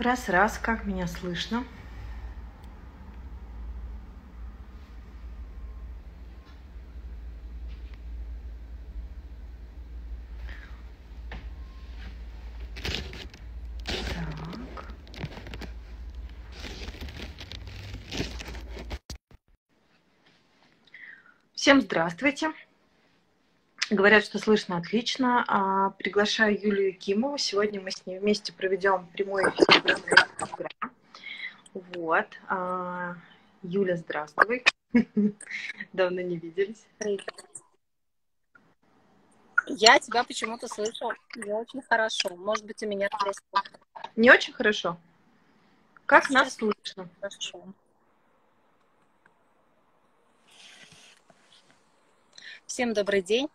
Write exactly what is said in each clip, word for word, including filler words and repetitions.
Раз-раз, как меня слышно? Всем здравствуйте. Говорят, что слышно отлично. Приглашаю Юлию Якимову. Сегодня мы с ней вместе проведем прямой эфир. Вот. Юля, здравствуй. Давно не виделись. Я тебя почему-то слышу не очень хорошо. Может быть, у меня... Не очень хорошо? Как сейчас нас слышно? Хорошо. Всем добрый день.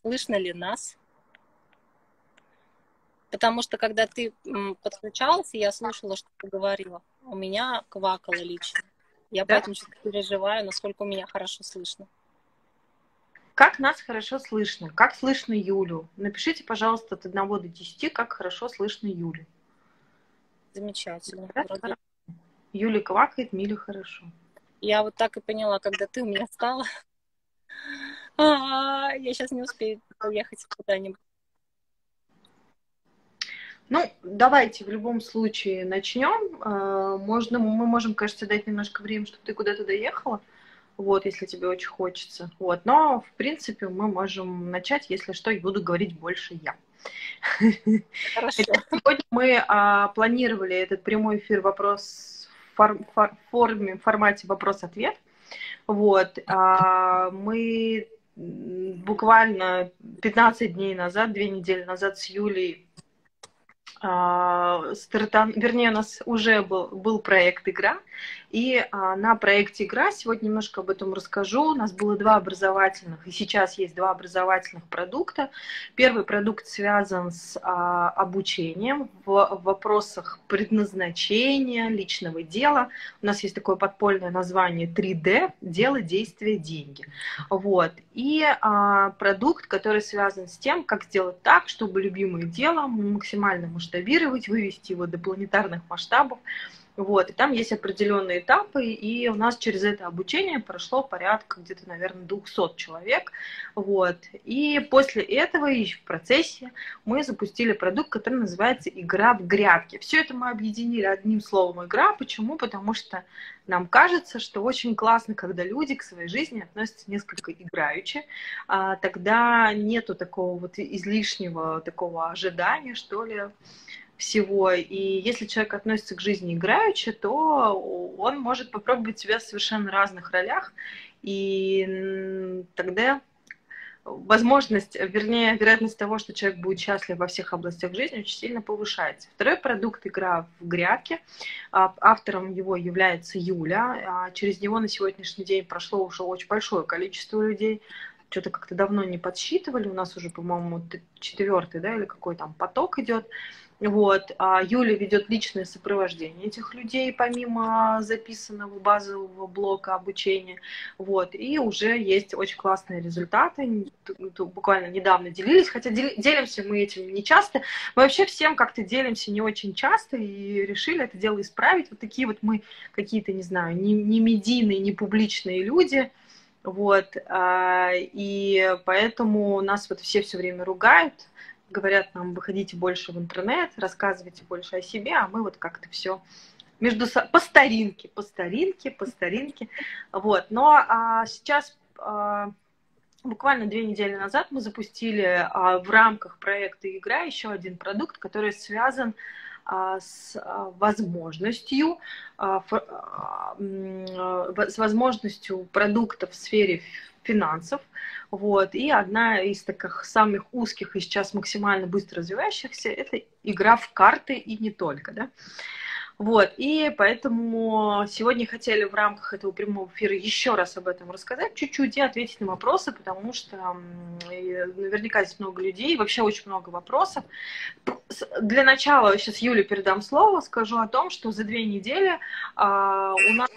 Слышно ли нас? Потому что, когда ты подключался, я слушала, что ты говорила. У меня квакало лично. Я да? поэтому сейчас переживаю, насколько у меня хорошо слышно. Как нас хорошо слышно? Как слышно Юлю? Напишите, пожалуйста, от одного до десяти, как хорошо слышно Юлю. Замечательно. Да, Юля квакает, Миле хорошо. Я вот так и поняла, когда ты у меня стала... А-а-а, я сейчас не успею уехать куда-нибудь. Ну, давайте в любом случае начнем. Можно, мы можем, кажется, дать немножко времени, чтобы ты куда-то доехала, вот, если тебе очень хочется. Вот, но, в принципе, мы можем начать, если что, и буду говорить больше я. Хорошо. Сегодня мы а, планировали этот прямой эфир вопрос в фор- фор- форме, формате вопрос-ответ. Вот, мы буквально пятнадцать дней назад, две недели назад с Юлей, стартан... вернее, у нас уже был, был проект «Игра», и на проекте «Игра» сегодня немножко об этом расскажу. У нас было два образовательных, и сейчас есть два образовательных продукта. Первый продукт связан с обучением в вопросах предназначения, личного дела. У нас есть такое подпольное название три дэ – «Дело, действие, деньги». Вот. И продукт, который связан с тем, как сделать так, чтобы любимое дело максимально масштабировать, вывести его до планетарных масштабов. Вот, и там есть определенные этапы, и у нас через это обучение прошло порядка где-то, наверное, двухсот человек, вот, и после этого и в процессе мы запустили продукт, который называется «Игра в грядке». Все это мы объединили одним словом «игра». Почему? Потому что нам кажется, что очень классно, когда люди к своей жизни относятся несколько играючи, а тогда нету такого вот излишнего такого ожидания, что ли, всего. И если человек относится к жизни играючи, то он может попробовать себя в совершенно разных ролях, и тогда возможность, вернее, вероятность того, что человек будет счастлив во всех областях жизни, очень сильно повышается. Второй продукт «Игра в грядке». Автором его является Юля. Через него на сегодняшний день прошло уже очень большое количество людей. Что-то как-то давно не подсчитывали. У нас уже, по-моему, четвертый, да, или какой там поток идет. Вот. Юля ведет личное сопровождение этих людей, помимо записанного базового блока обучения. Вот. И уже есть очень классные результаты. Буквально недавно делились, хотя делимся мы этим не часто. Мы вообще всем как-то делимся не очень часто и решили это дело исправить. Вот такие вот мы какие-то, не знаю, не, не медийные, не публичные люди. Вот. И поэтому нас вот все все время ругают. Говорят нам, выходите больше в интернет, рассказывайте больше о себе, а мы вот как-то все между со... по старинке, по старинке, по старинке. Вот. Но а, сейчас а, буквально две недели назад мы запустили а, в рамках проекта «Игра» еще один продукт, который связан а, с возможностью, а, ф... а, с возможностью продуктов в сфере финансов. Вот. И одна из таких самых узких и сейчас максимально быстро развивающихся — это игра в карты и не только. Да? Вот. И поэтому сегодня хотели в рамках этого прямого эфира еще раз об этом рассказать чуть-чуть и ответить на вопросы, потому что наверняка здесь много людей, вообще очень много вопросов. Для начала сейчас Юле передам слово, скажу о том, что за две недели а, у нас...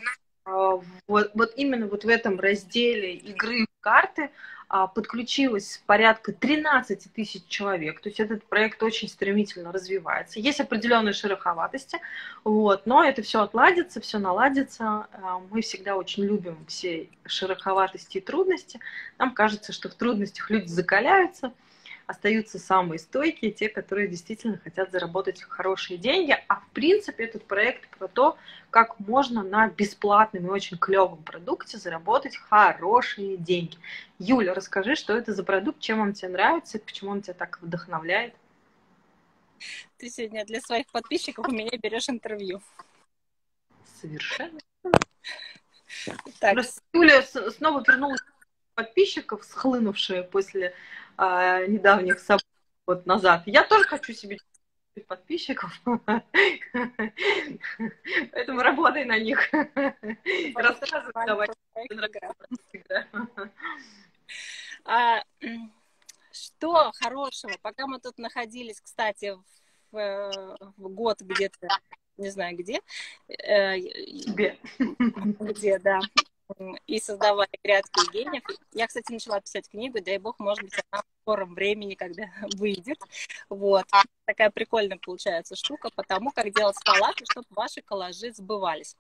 Вот, вот именно вот в этом разделе игры в карты подключилось порядка тринадцати тысяч человек, то есть этот проект очень стремительно развивается. Есть определенные шероховатости, вот, но это все отладится, все наладится. Мы всегда очень любим все шероховатости и трудности. Нам кажется, что в трудностях люди закаляются, остаются самые стойкие, те, которые действительно хотят заработать хорошие деньги. А в принципе этот проект про то, как можно на бесплатном и очень клевом продукте заработать хорошие деньги. Юля, расскажи, что это за продукт, чем он тебе нравится, почему он тебя так вдохновляет? Ты сегодня для своих подписчиков у меня берешь интервью. Совершенно. Так. Юля снова вернулась подписчиков, схлынувшие после а, недавних событий вот назад. Я тоже хочу себе подписчиков, поэтому работай на них. Рассказывай, давай. Что хорошего? Пока мы тут находились, кстати, в год где-то, не знаю где. Где, да. И создавая грядки гениев. Я, кстати, начала писать книгу, дай бог, может быть, она в скором времени, когда выйдет. Вот. Такая прикольная получается штука по тому, как делать коллажи, чтобы ваши коллажи сбывались.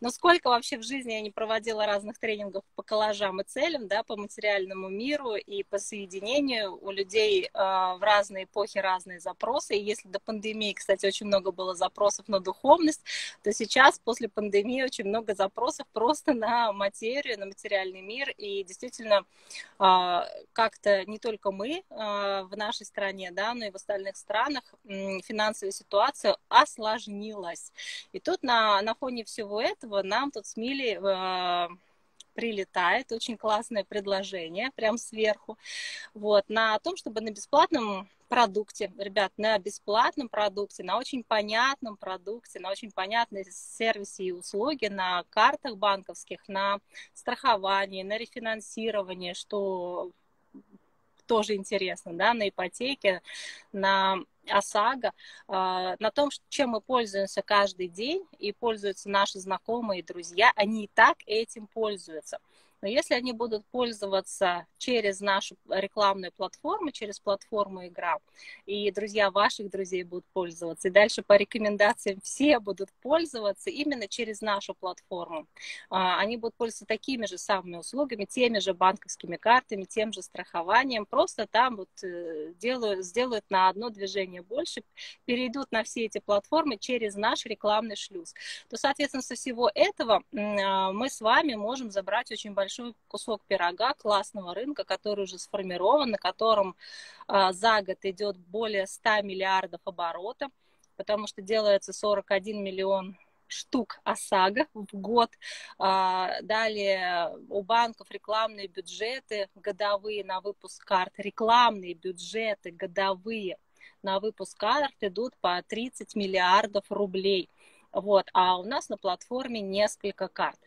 Но сколько вообще в жизни я не проводила разных тренингов по коллажам и целям, да, по материальному миру и по соединению. У людей э, в разные эпохи разные запросы. И если до пандемии, кстати, очень много было запросов на духовность, то сейчас после пандемии очень много запросов просто на материю, на материальный мир. И действительно э, как-то не только мы э, в нашей стране, да, но и в остальных странах финансовая ситуация осложнилась. И тут на, на фоне всего этого нам тут с Милей э, прилетает очень классное предложение, прям сверху, вот, на том, чтобы на бесплатном продукте, ребят, на бесплатном продукте, на очень понятном продукте, на очень понятной сервисе и услуге, на картах банковских, на страховании, на рефинансировании, что тоже интересно, да, на ипотеке, на ОСАГО, на том, чем мы пользуемся каждый день, и пользуются наши знакомые и друзья, они и так этим пользуются. Но если они будут пользоваться через нашу рекламную платформу, через платформу «Игра», и друзья ваших друзей будут пользоваться, и дальше по рекомендациям все будут пользоваться именно через нашу платформу, они будут пользоваться такими же самыми услугами, теми же банковскими картами, тем же страхованием, просто там вот делают, сделают на одно движение больше, перейдут на все эти платформы через наш рекламный шлюз. То, соответственно, со всего этого мы с вами можем забрать очень большое большой кусок пирога классного рынка, который уже сформирован, на котором э, за год идет более ста миллиардов оборота, потому что делается сорок один миллион штук ОСАГО в год. А, далее у банков рекламные бюджеты годовые на выпуск карт, рекламные бюджеты годовые на выпуск карт идут по тридцать миллиардов рублей. Вот, а у нас на платформе несколько карт,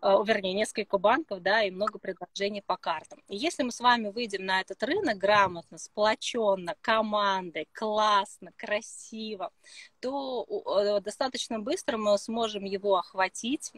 вернее, несколько банков, да, и много предложений по картам. И если мы с вами выйдем на этот рынок грамотно, сплоченно, командой, классно, красиво, то достаточно быстро мы сможем его охватить,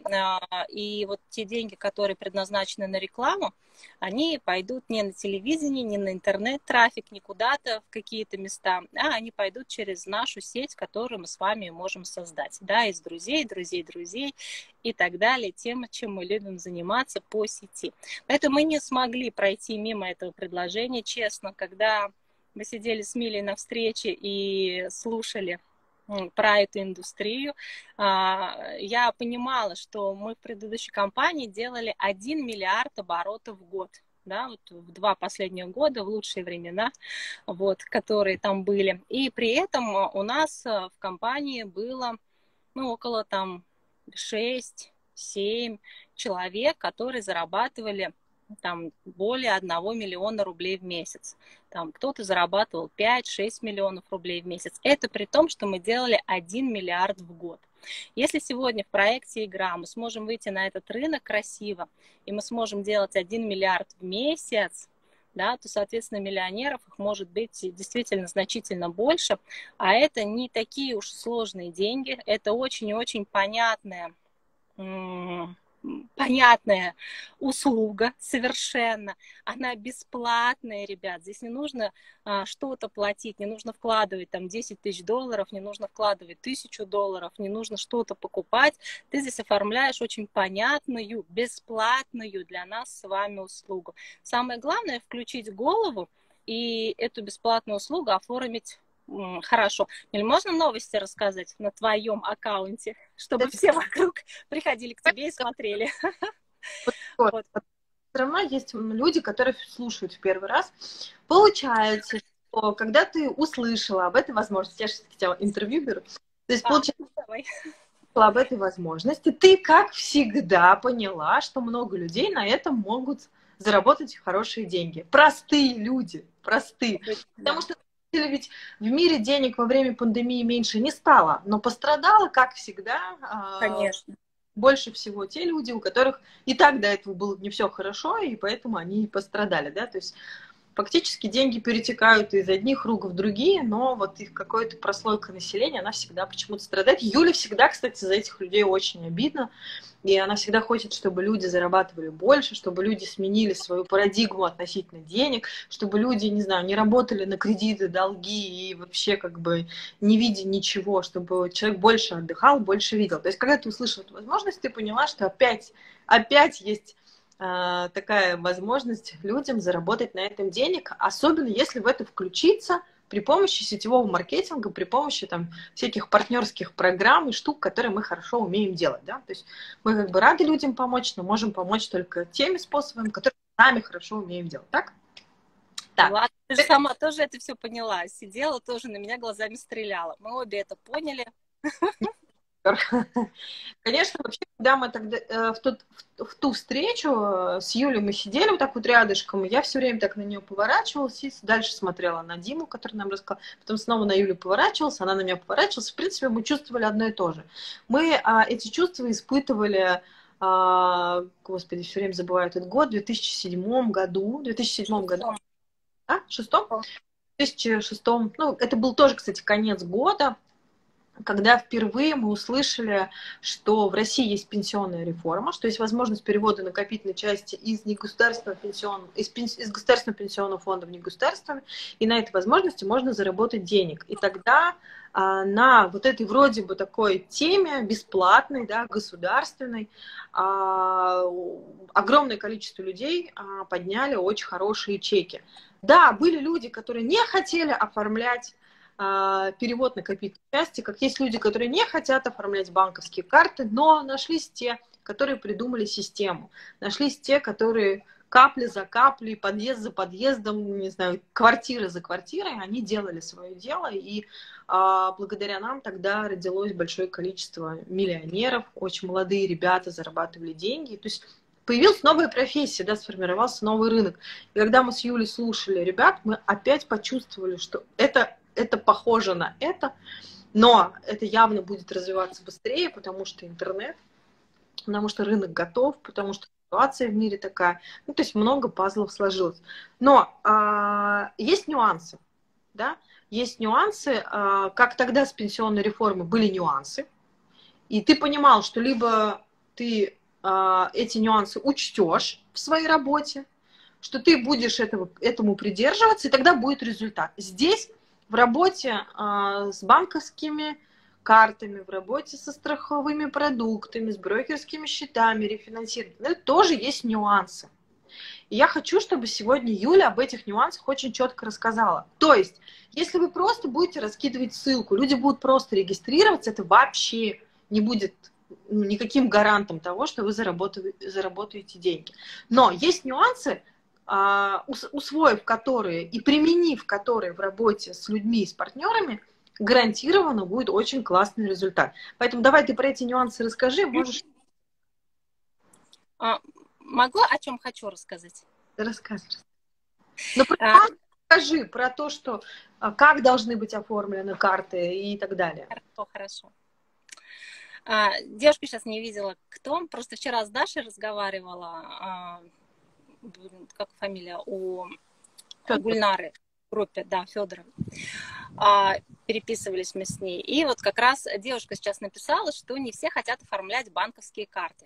и вот те деньги, которые предназначены на рекламу, они пойдут не на телевидение, не на интернет-трафик, не куда-то в какие-то места, а они пойдут через нашу сеть, которую мы с вами можем создать, да, из друзей, друзей, друзей и так далее, тем, чем мы любим заниматься по сети. Поэтому мы не смогли пройти мимо этого предложения, честно, когда мы сидели с Милей на встрече и слушали про эту индустрию, я понимала, что мы в предыдущей компании делали один миллиард оборотов в год, да, вот в два последних года, в лучшие времена, вот, которые там были. И при этом у нас в компании было, ну, около там шести-семи человек, которые зарабатывали там более одного миллиона рублей в месяц. Там кто-то зарабатывал пять-шесть миллионов рублей в месяц. Это при том, что мы делали один миллиард в год. Если сегодня в проекте «Игра» мы сможем выйти на этот рынок красиво, и мы сможем делать один миллиард в месяц, да, то, соответственно, миллионеров их может быть действительно значительно больше. А это не такие уж сложные деньги, это очень-очень понятная понятная услуга совершенно. Она бесплатная, ребят. Здесь не нужно а, что-то платить, не нужно вкладывать там десять тысяч долларов, не нужно вкладывать тысячу долларов, не нужно что-то покупать. Ты здесь оформляешь очень понятную, бесплатную для нас с вами услугу. Самое главное – включить голову и эту бесплатную услугу оформить хорошо. Или можно новости рассказать на твоем аккаунте, чтобы да, все вокруг приходили к тебе и смотрели? Вот. Вот. Все равно есть люди, которые слушают в первый раз. Получается, что когда ты услышала об этой возможности, я же хотела интервью беру, то есть а, получается, давай. Об этой возможности, ты, как всегда, поняла, что много людей на этом могут заработать хорошие деньги. Простые люди, простые. Потому что ведь в мире денег во время пандемии меньше не стало, но пострадало, как всегда, конечно, больше всего те люди, у которых и так до этого было не все хорошо, и поэтому они и пострадали, да, то есть фактически деньги перетекают из одних рук в другие, но вот их какая-то прослойка населения, она всегда почему-то страдает. Юля всегда, кстати, за этих людей очень обидно, и она всегда хочет, чтобы люди зарабатывали больше, чтобы люди сменили свою парадигму относительно денег, чтобы люди, не знаю, не работали на кредиты, долги и вообще как бы не видя ничего, чтобы человек больше отдыхал, больше видел. То есть когда ты услышала эту возможность, ты поняла, что опять, опять есть такая возможность людям заработать на этом денег, особенно если в это включиться при помощи сетевого маркетинга, при помощи там всяких партнерских программ и штук, которые мы хорошо умеем делать, да, то есть мы как бы рады людям помочь, но можем помочь только теми способами, которые сами хорошо умеем делать, так? Так. Ладно, ты же сама тоже это все поняла, сидела тоже на меня глазами стреляла, мы обе это поняли. Конечно, вообще, когда мы тогда в, тот, в ту встречу с Юлей мы сидели вот так вот рядышком, и я все время так на нее поворачивалась, и дальше смотрела на Диму, который нам рассказал, потом снова на Юлю поворачивалась, она на меня поворачивалась. В принципе, мы чувствовали одно и то же. Мы а, эти чувства испытывали, а, господи, все время забываю этот год, в две тысячи седьмом году, две тысячи седьмом году, а? шестом? две тысячи шестом. Ну, это был тоже, кстати, конец года, когда впервые мы услышали, что в России есть пенсионная реформа, что есть возможность перевода накопительной части из негосударственного пенсионного, из, из государственного пенсионного фонда в негосударственный, и на этой возможности можно заработать денег. И тогда а, на вот этой вроде бы такой теме, бесплатной, да, государственной, а, огромное количество людей а, подняли очень хорошие чеки. Да, были люди, которые не хотели оформлять перевод накопительной части, как есть люди, которые не хотят оформлять банковские карты, но нашлись те, которые придумали систему, нашлись те, которые капли за каплей, подъезд за подъездом, не знаю, квартира за квартирой, они делали свое дело, и а, благодаря нам тогда родилось большое количество миллионеров, очень молодые ребята зарабатывали деньги, то есть появилась новая профессия, да, сформировался новый рынок. И когда мы с Юлей слушали ребят, мы опять почувствовали, что это Это похоже на это, но это явно будет развиваться быстрее, потому что интернет, потому что рынок готов, потому что ситуация в мире такая. Ну, то есть много пазлов сложилось. Но а, есть нюансы, да? Есть нюансы, а, как тогда с пенсионной реформой были нюансы, и ты понимал, что либо ты а, эти нюансы учтешь в своей работе, что ты будешь этого, этому придерживаться, и тогда будет результат. Здесь в работе а, с банковскими картами, в работе со страховыми продуктами, с брокерскими счетами, рефинансированием, тоже есть нюансы. И я хочу, чтобы сегодня Юля об этих нюансах очень четко рассказала. То есть, если вы просто будете раскидывать ссылку, люди будут просто регистрироваться, это вообще не будет никаким гарантом того, что вы заработаете деньги. Но есть нюансы, усвоив которые и применив которые в работе с людьми и с партнерами, гарантированно будет очень классный результат. Поэтому давай ты про эти нюансы расскажи. Можешь... А, могу, о чем хочу рассказать? Рассказывай. Но про... а... расскажи про то, что, как должны быть оформлены карты и так далее. Хорошо, хорошо. А, девушку сейчас не видела, кто. Просто вчера с Дашей разговаривала, а... как фамилия, у Гульнары в группе, да, Федорова, а, переписывались мы с ней. И вот как раз девушка сейчас написала, что не все хотят оформлять банковские карты.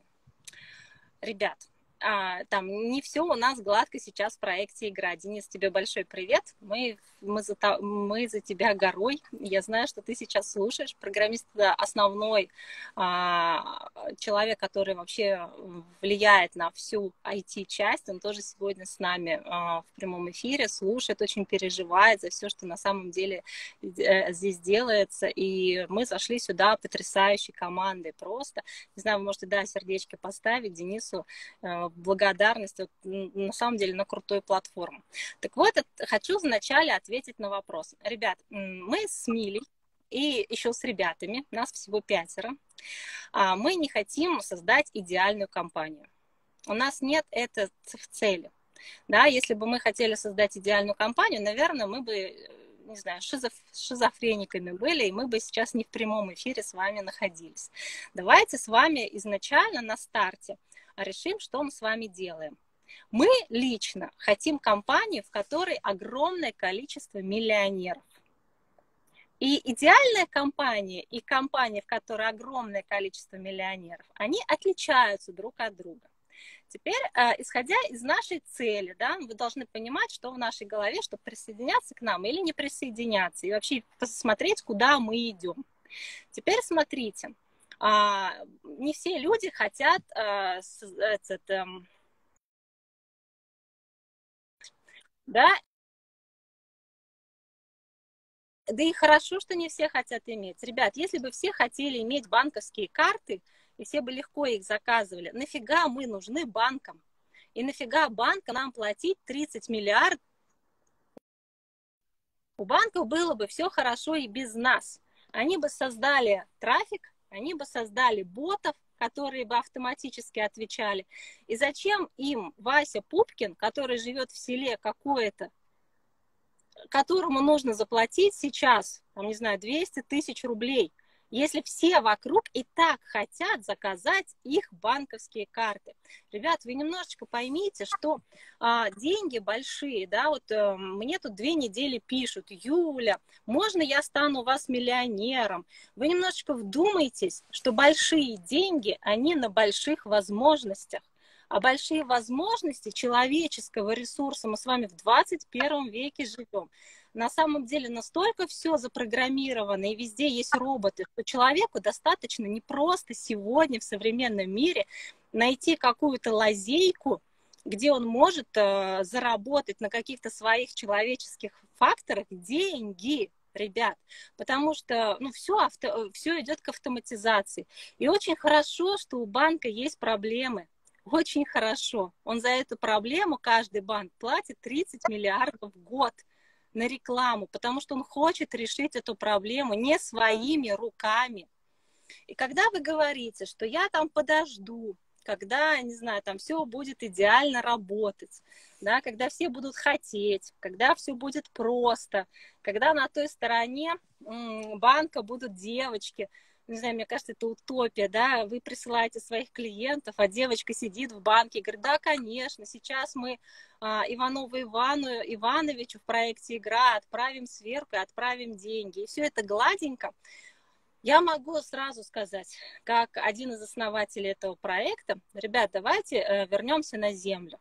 ребят, там не все у нас гладко сейчас в проекте «Игра». Денис, тебе большой привет. Мы, мы, за, мы за тебя горой. Я знаю, что ты сейчас слушаешь. Программист – основной а, человек, который вообще влияет на всю ай ти-часть. Он тоже сегодня с нами а, в прямом эфире, слушает, очень переживает за все, что на самом деле здесь делается. И мы зашли сюда потрясающей командой просто. Не знаю, вы можете, да, сердечки поставить Денису, благодарность, вот, на самом деле, на крутую платформу. Так вот, хочу вначале ответить на вопрос. Ребят, мы с Милей и еще с ребятами, нас всего пятеро, мы не хотим создать идеальную компанию. У нас нет это в цели. Да, если бы мы хотели создать идеальную компанию, наверное, мы бы, не знаю, шизоф... шизофрениками были, и мы бы сейчас не в прямом эфире с вами находились. Давайте с вами изначально на старте решим, что мы с вами делаем. Мы лично хотим компанию, в которой огромное количество миллионеров. И идеальная компания и компания, в которой огромное количество миллионеров, они отличаются друг от друга. Теперь, исходя из нашей цели, да, вы должны понимать, что в нашей голове, чтобы присоединяться к нам или не присоединяться, и вообще посмотреть, куда мы идем. Теперь смотрите. А, не все люди хотят а, этот, а, да, да и хорошо, что не все хотят иметь. Ребят, если бы все хотели иметь банковские карты, и все бы легко их заказывали, нафига мы нужны банкам? И нафига банкам нам платить тридцать миллиардов? У банков было бы все хорошо и без нас. Они бы создали трафик, они бы создали ботов, которые бы автоматически отвечали. И зачем им Вася Пупкин, который живет в селе какое-то, которому нужно заплатить сейчас, там, не знаю, двести тысяч рублей, если все вокруг и так хотят заказать их банковские карты? Ребят, вы немножечко поймите, что а, деньги большие, да, вот э, мне тут две недели пишут: Юля, можно я стану у вас миллионером? Вы немножечко вдумайтесь, что большие деньги, они на больших возможностях. А большие возможности человеческого ресурса, мы с вами в двадцать первом веке живем. На самом деле настолько все запрограммировано, и везде есть роботы, что человеку достаточно не просто сегодня в современном мире найти какую-то лазейку, где он может э, заработать на каких-то своих человеческих факторах деньги, ребят, потому что ну, все, авто, все идет к автоматизации. И очень хорошо, что у банка есть проблемы. Очень хорошо. Он за эту проблему, каждый банк, платит тридцать миллиардов в год на рекламу, потому что он хочет решить эту проблему не своими руками. И когда вы говорите, что я там подожду, когда, не знаю, там все будет идеально работать, да, когда все будут хотеть, когда все будет просто, когда на той стороне банка будут девочки, не знаю, мне кажется, это утопия, да, вы присылаете своих клиентов, а девочка сидит в банке и говорит: да, конечно, сейчас мы а, Иванову Ивану Ивановичу в проекте «Игра» отправим сверку и отправим деньги. И все это гладенько. Я могу сразу сказать, как один из основателей этого проекта: ребят, давайте вернемся на землю.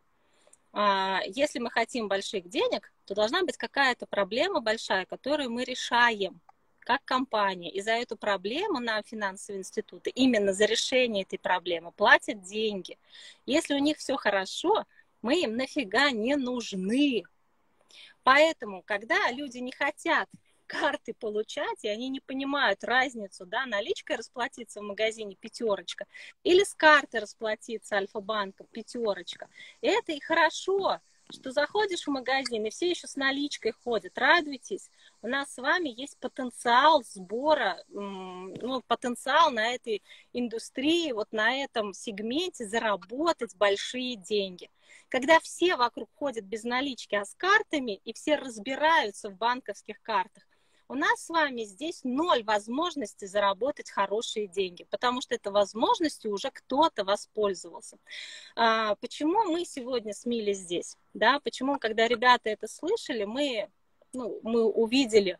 А, если мы хотим больших денег, то должна быть какая-то проблема большая, которую мы решаем как компания, и за эту проблему нам финансовые институты, именно за решение этой проблемы, платят деньги. Если у них все хорошо, мы им нафига не нужны. Поэтому, когда люди не хотят карты получать, и они не понимают разницу, да, наличкой расплатиться в магазине пятерочка или с карты расплатиться Альфа-банка пятерочка, это и хорошо, что заходишь в магазин, и все еще с наличкой ходят. Радуйтесь, у нас с вами есть потенциал сбора, ну, потенциал на этой индустрии, вот на этом сегменте заработать большие деньги. Когда все вокруг ходят без налички, а с картами, и все разбираются в банковских картах, у нас с вами здесь ноль возможности заработать хорошие деньги, потому что этой возможностью уже кто-то воспользовался. А, почему мы сегодня с Милей здесь? Да? Почему, когда ребята это слышали, мы, ну, мы увидели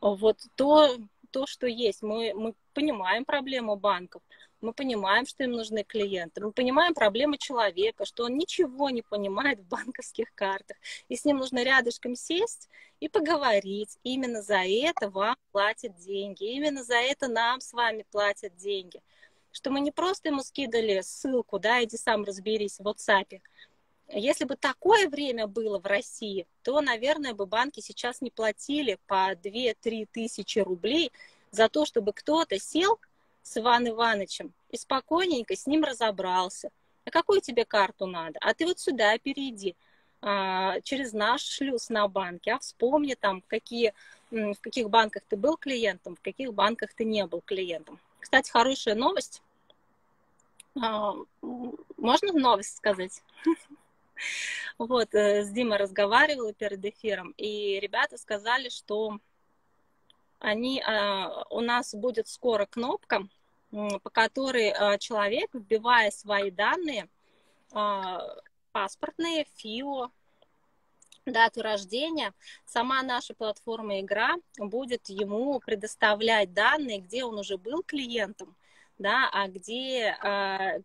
вот то, то, что есть. Мы, мы понимаем проблему банков, мы понимаем, что им нужны клиенты, мы понимаем проблемы человека, что он ничего не понимает в банковских картах, и с ним нужно рядышком сесть и поговорить. Именно за это вам платят деньги, именно за это нам с вами платят деньги. Что мы не просто ему скидали ссылку, да, иди сам разберись в WhatsApp. Если бы такое время было в России, то, наверное, бы банки сейчас не платили по две-три тысячи рублей за то, чтобы кто-то сел с Иван Ивановичем и спокойненько с ним разобрался. А какую тебе карту надо? А ты вот сюда перейди, а, через наш шлюз на банке, а вспомни там, какие, в каких банках ты был клиентом, в каких банках ты не был клиентом. Кстати, хорошая новость. А, можно новость сказать? Вот, с Димой разговаривала перед эфиром, и ребята сказали, что они, у нас будет скоро кнопка, по которой человек, вбивая свои данные, паспортные, ФИО, дату рождения, сама наша платформа «Игра» будет ему предоставлять данные, где он уже был клиентом, да, а где,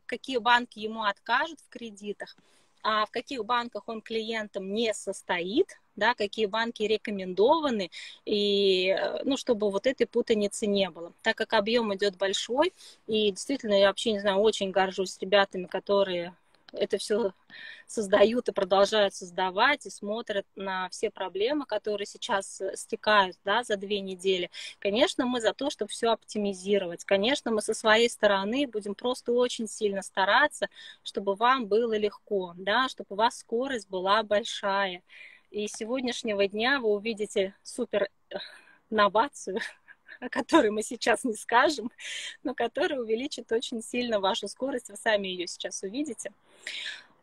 какие банки ему откажут в кредитах, а в каких банках он клиентом не состоит, да, какие банки рекомендованы, и, ну, чтобы вот этой путаницы не было. Так как объем идет большой, и действительно, я вообще, не знаю, очень горжусь ребятами, которые это все создают и продолжают создавать, и смотрят на все проблемы, которые сейчас стекают, да, за две недели. Конечно, мы за то, чтобы все оптимизировать. Конечно, мы со своей стороны будем просто очень сильно стараться, чтобы вам было легко, да, чтобы у вас скорость была большая. И с сегодняшнего дня вы увидите супер новацию, о которой мы сейчас не скажем, но которая увеличит очень сильно вашу скорость, вы сами ее сейчас увидите.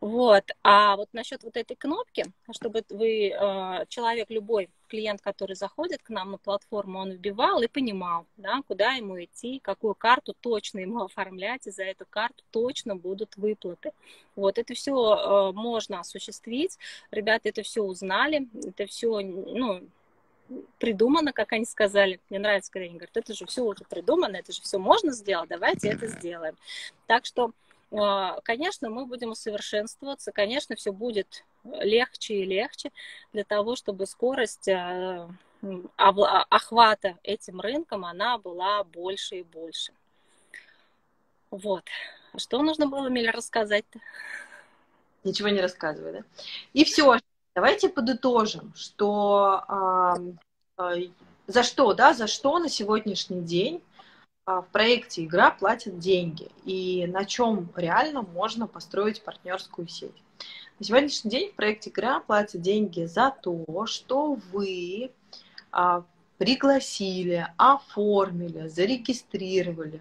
Вот. А вот насчет вот этой кнопки, чтобы вы, человек, любой клиент, который заходит к нам на платформу, он вбивал и понимал, да, куда ему идти, какую карту точно ему оформлять, и за эту карту точно будут выплаты. Вот, это все можно осуществить, ребята это все узнали, это все, ну, придумано, как они сказали. Мне нравится, когда они говорят, это же все уже придумано, это же все можно сделать, давайте это сделаем. Так что, конечно, мы будем усовершенствоваться, конечно, все будет легче и легче для того, чтобы скорость охвата этим рынком, она была больше и больше. Вот. Что нужно было, Миля, рассказать-то? Ничего не рассказывай, да? И все. Давайте подытожим, что а, а, за что, да, за что на сегодняшний день а, в проекте «Игра» платят деньги и на чем реально можно построить партнерскую сеть. На сегодняшний день в проекте «Игра» платят деньги за то, что вы а, пригласили, оформили, зарегистрировали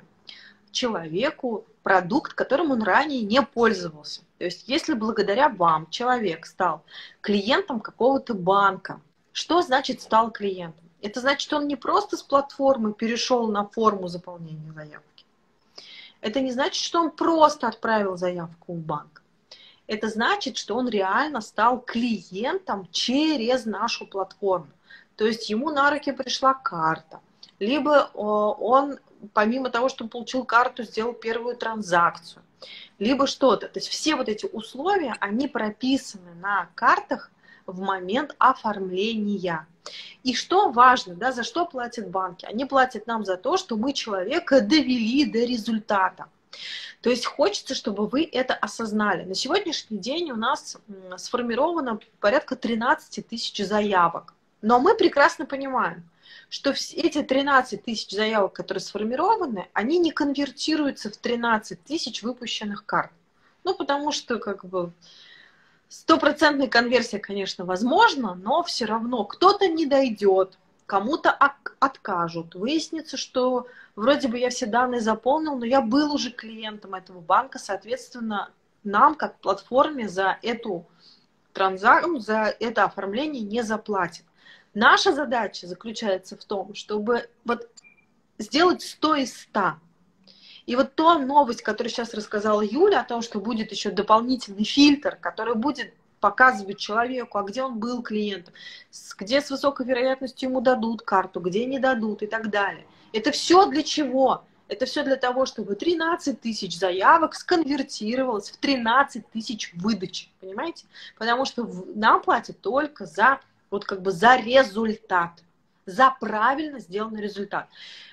человеку продукт, которым он ранее не пользовался. То есть, если благодаря вам человек стал клиентом какого-то банка, что значит стал клиентом? Это значит, он не просто с платформы перешел на форму заполнения заявки. Это не значит, что он просто отправил заявку в банк. Это значит, что он реально стал клиентом через нашу платформу. То есть, ему на руки пришла карта. Либо он, помимо того, что получил карту, сделал первую транзакцию, либо что-то. То есть все вот эти условия, они прописаны на картах в момент оформления. И что важно, да, за что платят банки? Они платят нам за то, что мы человека довели до результата. То есть хочется, чтобы вы это осознали. На сегодняшний день у нас сформировано порядка тринадцати тысяч заявок. Но мы прекрасно понимаем, что эти тринадцать тысяч заявок, которые сформированы, они не конвертируются в тринадцать тысяч выпущенных карт. Ну, потому что, как бы, стопроцентная конверсия, конечно, возможна, но все равно кто-то не дойдет, кому-то откажут. Выяснится, что вроде бы я все данные заполнил, но я был уже клиентом этого банка, соответственно, нам, как платформе, за эту транзакцию, за это оформление не заплатят. Наша задача заключается в том, чтобы вот сделать сто из ста. И вот та новость, которую сейчас рассказала Юля, о том, что будет еще дополнительный фильтр, который будет показывать человеку, а где он был клиентом, где с высокой вероятностью ему дадут карту, где не дадут и так далее. Это все для чего? Это все для того, чтобы тринадцать тысяч заявок сконвертировалось в тринадцать тысяч выдач, понимаете? Потому что нам платят только за, вот как бы за результат, за правильно сделанный результат.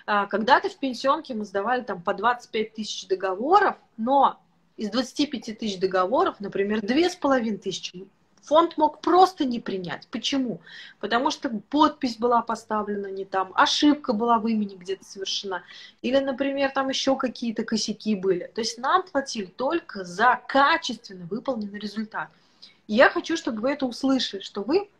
Когда-то в пенсионке мы сдавали там по двадцать пять тысяч договоров, но из двадцати пяти тысяч договоров, например, две с половиной тысячи фонд мог просто не принять. Почему? Потому что подпись была поставлена не там, ошибка была в имени где-то совершена, или, например, там еще какие-то косяки были. То есть нам платили только за качественно выполненный результат. И я хочу, чтобы вы это услышали, что вы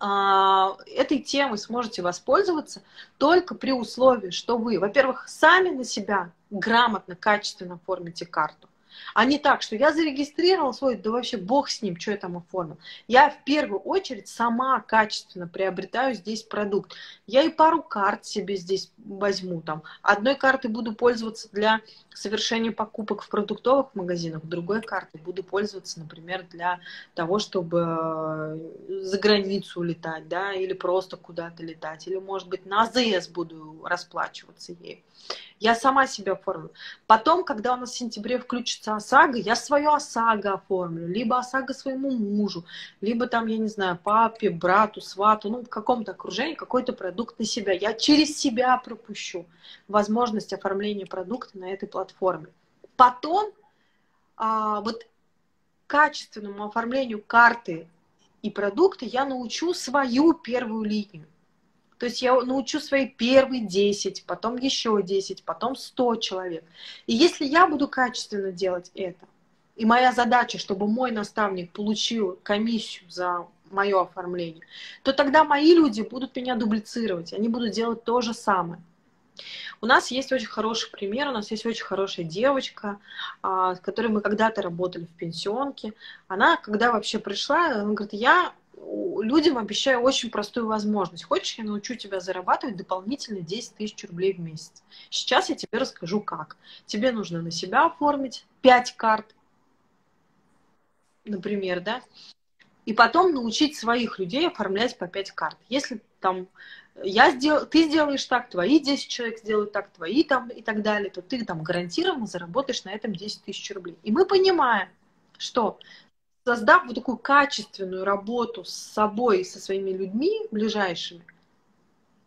а, этой темой сможете воспользоваться только при условии, что вы, во-первых, сами на себя грамотно, качественно оформите карту. А не так, что я зарегистрировал свой, да вообще бог с ним, что я там оформил. Я в первую очередь сама качественно приобретаю здесь продукт. Я и пару карт себе здесь возьму. Там. Одной карты буду пользоваться для совершения покупок в продуктовых магазинах, другой карты буду пользоваться, например, для того, чтобы за границу улетать, да, или просто куда-то летать, или, может быть, на АЗС буду расплачиваться ей. Я сама себя оформлю. Потом, когда у нас в сентябре включится ОСАГО, я свое ОСАГО оформлю. Либо ОСАГО своему мужу, либо там, я не знаю, папе, брату, свату, ну, в каком-то окружении какой-то продукт на себя. Я через себя пропущу возможность оформления продукта на этой платформе. Потом а, вот качественному оформлению карты и продукта я научу свою первую линию. То есть я научу свои первые десять, потом еще десять, потом сто человек. И если я буду качественно делать это, и моя задача, чтобы мой наставник получил комиссию за мое оформление, то тогда мои люди будут меня дублицировать, они будут делать то же самое. У нас есть очень хороший пример, у нас есть очень хорошая девочка, с которой мы когда-то работали в пенсионке. Она, когда вообще пришла, она говорит, я... людям обещаю очень простую возможность. Хочешь, я научу тебя зарабатывать дополнительно десять тысяч рублей в месяц. Сейчас я тебе расскажу, как. Тебе нужно на себя оформить пять карт, например, да, и потом научить своих людей оформлять по пять карт. Если там я сдел... ты сделаешь так, твои десять человек сделают так, твои там и так далее, то ты там гарантированно заработаешь на этом десять тысяч рублей. И мы понимаем, что... создав вот такую качественную работу с собой и со своими людьми ближайшими,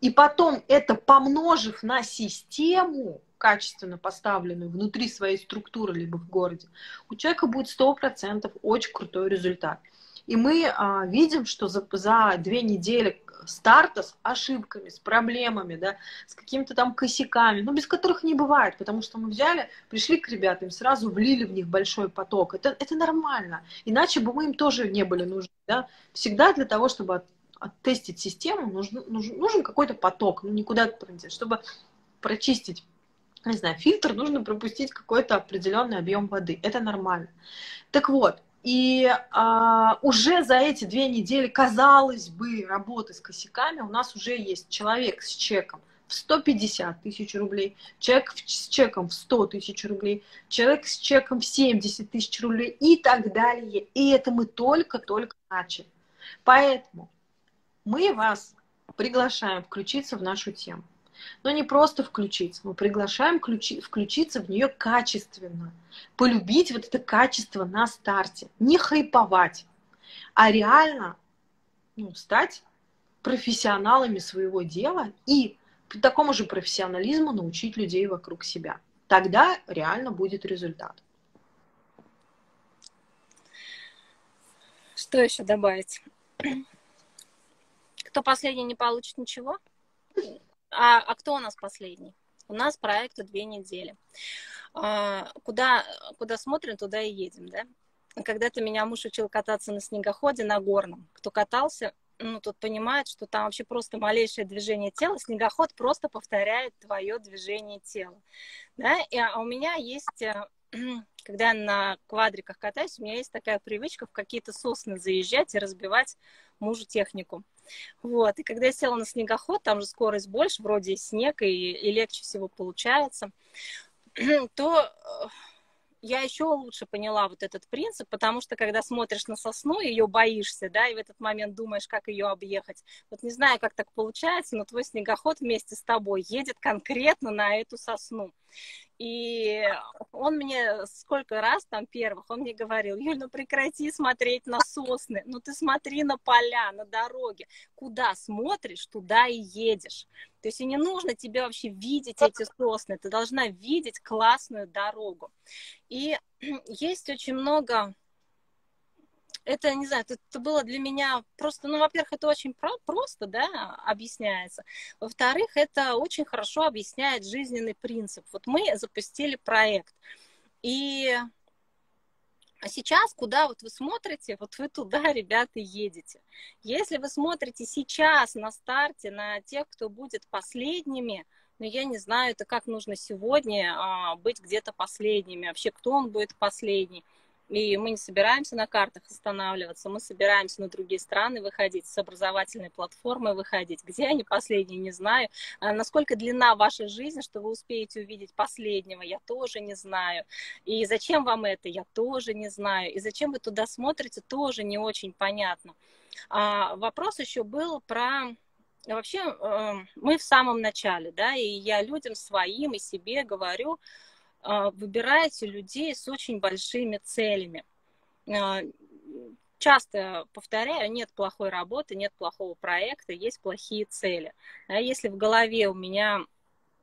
и потом это помножив на систему, качественно поставленную внутри своей структуры, либо в городе, у человека будет сто процентов очень крутой результат. И мы а, видим, что за, за две недели старта с ошибками, с проблемами, да, с какими-то там косяками, ну, без которых не бывает, потому что мы взяли, пришли к ребятам, сразу влили в них большой поток. Это, это нормально. Иначе бы мы им тоже не были нужны. Да? Всегда для того, чтобы от, оттестить систему, нужен, нужен, нужен какой-то поток. Ну, никуда ты не делаешь. Чтобы прочистить, не знаю, фильтр, нужно пропустить какой-то определенный объем воды. Это нормально. Так вот. И а, уже за эти две недели, казалось бы, работы с косяками, у нас уже есть человек с чеком в сто пятьдесят тысяч рублей, человек с чеком в сто тысяч рублей, человек с чеком в семьдесят тысяч рублей и так далее. И это мы только-только начали. Поэтому мы вас приглашаем включиться в нашу тему. Но не просто включиться, мы приглашаем ключи, включиться в нее качественно, полюбить вот это качество на старте, не хайповать, а реально ну, стать профессионалами своего дела и по такому же профессионализму научить людей вокруг себя. Тогда реально будет результат. Что еще добавить? Кто последний не получит ничего? А, а кто у нас последний? У нас проекту две недели. А, куда, куда смотрим, туда и едем, да? Когда-то меня муж учил кататься на снегоходе, на горном. Кто катался, ну, тот понимает, что там вообще просто малейшее движение тела. Снегоход просто повторяет твое движение тела. Да? И, а у меня есть... Когда я на квадриках катаюсь, у меня есть такая привычка в какие-то сосны заезжать и разбивать мужу технику. Вот. И когда я села на снегоход, там же скорость больше, вроде и снег, и, и легче всего получается, то я еще лучше поняла вот этот принцип, потому что, когда смотришь на сосну, ее боишься, да, и в этот момент думаешь, как ее объехать. Вот не знаю, как так получается, но твой снегоход вместе с тобой едет конкретно на эту сосну. И он мне сколько раз, там, первых, он мне говорил: Юль, ну прекрати смотреть на сосны, ну ты смотри на поля, на дороги. Куда смотришь, туда и едешь. То есть и не нужно тебе вообще видеть эти сосны, ты должна видеть классную дорогу. И есть очень много... Это, не знаю, это было для меня просто, ну, во-первых, это очень про- просто, да, объясняется. Во-вторых, это очень хорошо объясняет жизненный принцип. Вот мы запустили проект, и сейчас, куда вот вы смотрите, вот вы туда, ребята, едете. Если вы смотрите сейчас на старте на тех, кто будет последними, но я не знаю, это как нужно сегодня а, быть где-то последними, вообще кто он будет последний. И мы не собираемся на картах останавливаться, мы собираемся на другие страны выходить, с образовательной платформы выходить. Где они последние, не знаю. А насколько длина вашей жизни, что вы успеете увидеть последнего, я тоже не знаю. И зачем вам это, я тоже не знаю. И зачем вы туда смотрите, тоже не очень понятно. А вопрос еще был про... Вообще, мы в самом начале, да, и я людям своим и себе говорю... Выбирайте людей с очень большими целями. Часто повторяю, нет плохой работы, нет плохого проекта, есть плохие цели. Если в голове у меня